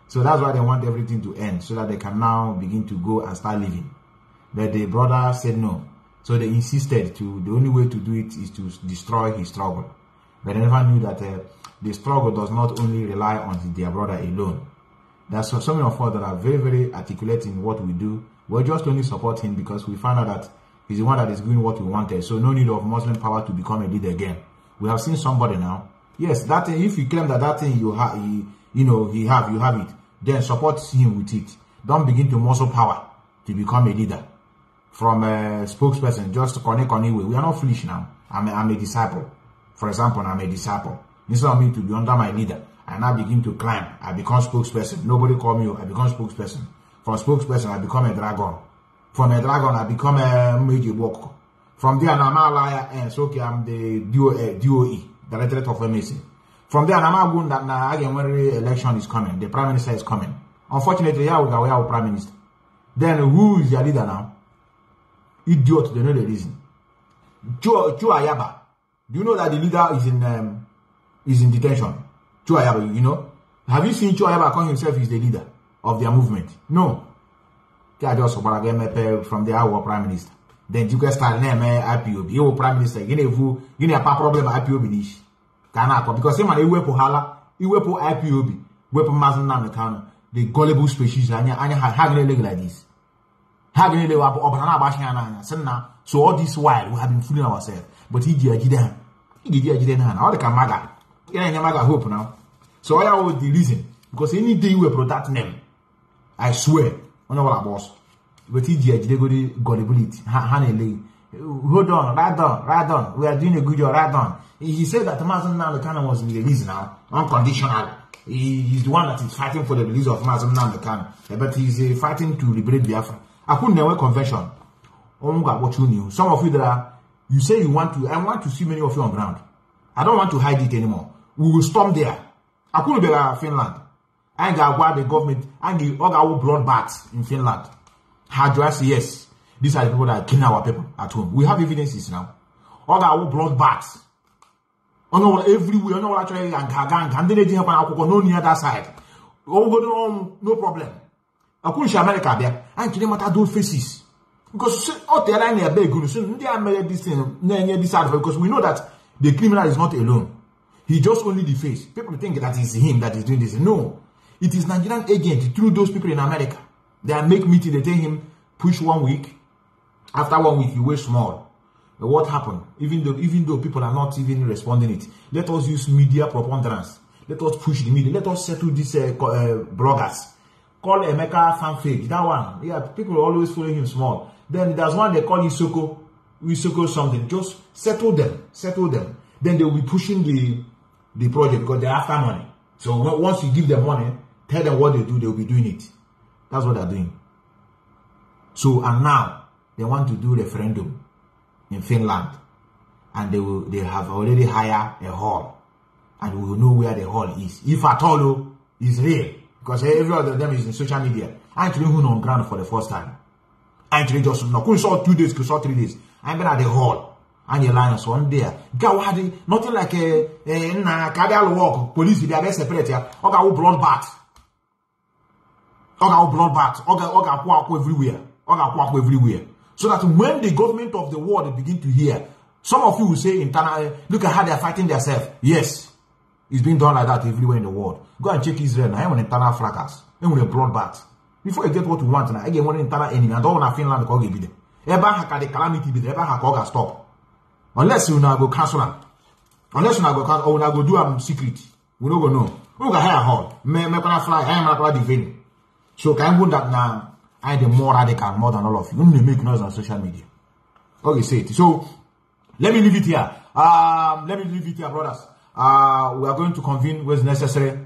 So that's why they want everything to end so that they can now begin to go and start living. But the brother said no. So they insisted to the only way to do it is to destroy his struggle. But they never knew that uh, the struggle does not only rely on their brother alone. There are some, some of us that are very, very articulate in what we do. We're just only supporting because we found out that he's the one that is doing what we wanted. So no need of Muslim power to become a leader again. We have seen somebody now. Yes, that thing, if you claim that that thing you have, you know, he have, you have it, then support him with it. Don't begin to muscle power to become a leader. From a spokesperson, just connect on anyway. We are not foolish now. I'm a, I'm a disciple. For example, I'm a disciple. Instead of me to be under my leader, I now begin to climb. I become spokesperson. Nobody call me. I become spokesperson. From spokesperson, I become a dragon. From a dragon, I become a major walker. From there, I'm a liar ends. Okay, I'm the D O E, Directorate of M A C. From there, I'm going that now again when the election is coming, the prime minister is coming. Unfortunately, yeah, we are our prime minister. Then who is your leader now? Idiot, they know the reason. Joe Ayaba. Do you know that the leader is in um, is in detention? Joe Ayaba, you know? Have you seen Joe Ayaba call himself is the leader of their movement? No. They are just from the our prime minister. Then you can start name I P O B. Your prime minister, you know, you know, problem I P O B. Because him and you wepo hala, you wepo I P O B, wepo Mazana Mekano, the gullible species, and you have a leg like this. So all this while we have been fooling ourselves, but he did again. He did again. All the Kamaga, he did Kamaga hope now. So I was the reason because any day we protect them, I swear on our boss. But he did again. Gullibility, Hanele. Hold on, right on, right on. We are doing a good job, right on. He said that Mazum Namdekano was released now, unconditional. He, he's the one that is fighting for the release of Mazum Namdekano, but he's uh, fighting to liberate Biafra. I couldn't have a convention. Some of you that are, you say you want to, I want to see many of you on ground. I don't want to hide it anymore. We will storm there. I couldn't be like Finland. I got what the government, I give all our bloodbaths in Finland. How do I say yes? These are the people that are killing our people at home. We have evidences now. All our bloodbaths. On our everywhere, on our actually, and Gagang, and they didn't have no near that side. No problem. I couldn't share America there. And today, what are those faces? Because all the line are big, they are made this thing, this because we know that the criminal is not alone. He just only the face. People think that it's him that is doing this. No, it is Nigerian agent through those people in America. They make meeting. They tell him push one week. After one week, you weigh small. But what happened? Even though even though people are not even responding it, let us use media preponderance. Let us push the media. Let us settle these uh, uh, bloggers. Call Emeka Fanfage, that one. Yeah, people always follow him small. Then there's one they call Isoko, Isoko something. Just settle them, settle them. Then they will be pushing the the project because they're after money. So once you give them money, tell them what they do, they'll be doing it. That's what they're doing. So and now they want to do referendum in Finland, and they will they have already hired a hall, and we will know where the hall is, if at all, is real. Because every other of them is in social media. I actually went on ground for the first time. I actually just no, couldn't saw two days, could saw three days. I've been at the hall and the alliance one there. God had nothing like a cardial walk. Police they are separate here. Okay, we blood bath. Okay, we blood bath. Okay, okay, quack everywhere. Okay, quack everywhere. So that when the government of the world begin to hear, some of you will say internal. Look at how they are fighting themselves. Yes. It's being done like that everywhere in the world. Go and check Israel now. I'm an internal fracas. I'm a bloodbath. Before you get what you want now, I get one internal enemy. I don't want Finland to go give it. Ever had a calamity, ever had a stop. Unless you now go cancel them. Unless you now go cancel, or now go do them secret. We don't go know. We go hire hall. Me me gonna fly. I am not gonna defend. So can go that now. I the more radical more than all of you. You make noise on social media. Okay, say it. So let me leave it here. Um, let me leave it here, brothers. Uh, we are going to convene where necessary.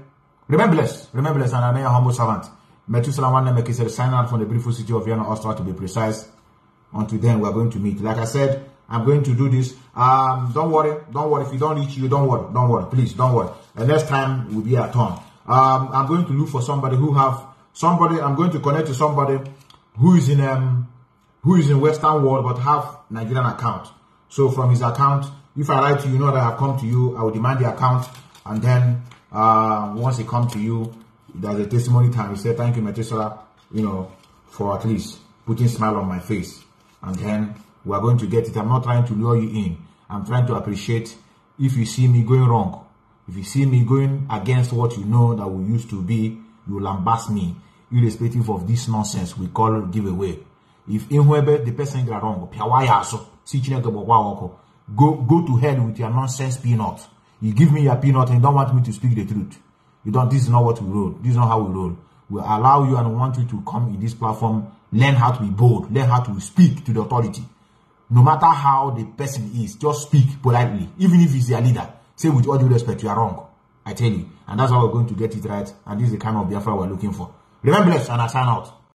Remember blessed, remember blessed, and I am a humble servant. Methuselah one name is sign out from the beautiful city of Vienna, Austria, to be precise. Until then, we are going to meet. Like I said, I'm going to do this. Um, don't worry, don't worry. If you don't reach you, don't worry, don't worry. Please, don't worry. And next time will be at home. Um, I'm going to look for somebody who have somebody. I'm going to connect to somebody who is in um, who is in Western world but have Nigerian account. So from his account. If I write to you, you know that I've come to you, I will demand the account, and then uh, once it comes to you, there's a testimony time. You say, thank you, Methuselah, you know, for at least putting smile on my face. And then we are going to get it. I'm not trying to lure you in. I'm trying to appreciate if you see me going wrong, if you see me going against what you know that we used to be, you lambast me, irrespective of this nonsense we call giveaway. If inwebe the person wrong, piawaya so si chineke go go to hell with your nonsense peanut. You give me your peanut and don't want me to speak the truth. You don't. This is not what we roll. This is not how we roll. We allow you and want you to come in this platform, learn how to be bold, learn how to speak to the authority. No matter how the person is, just speak politely. Even if he's your leader, say with all due respect, you are wrong. I tell you. And that's how we're going to get it right. And this is the kind of Biafra we're looking for. Remember, and I sign out.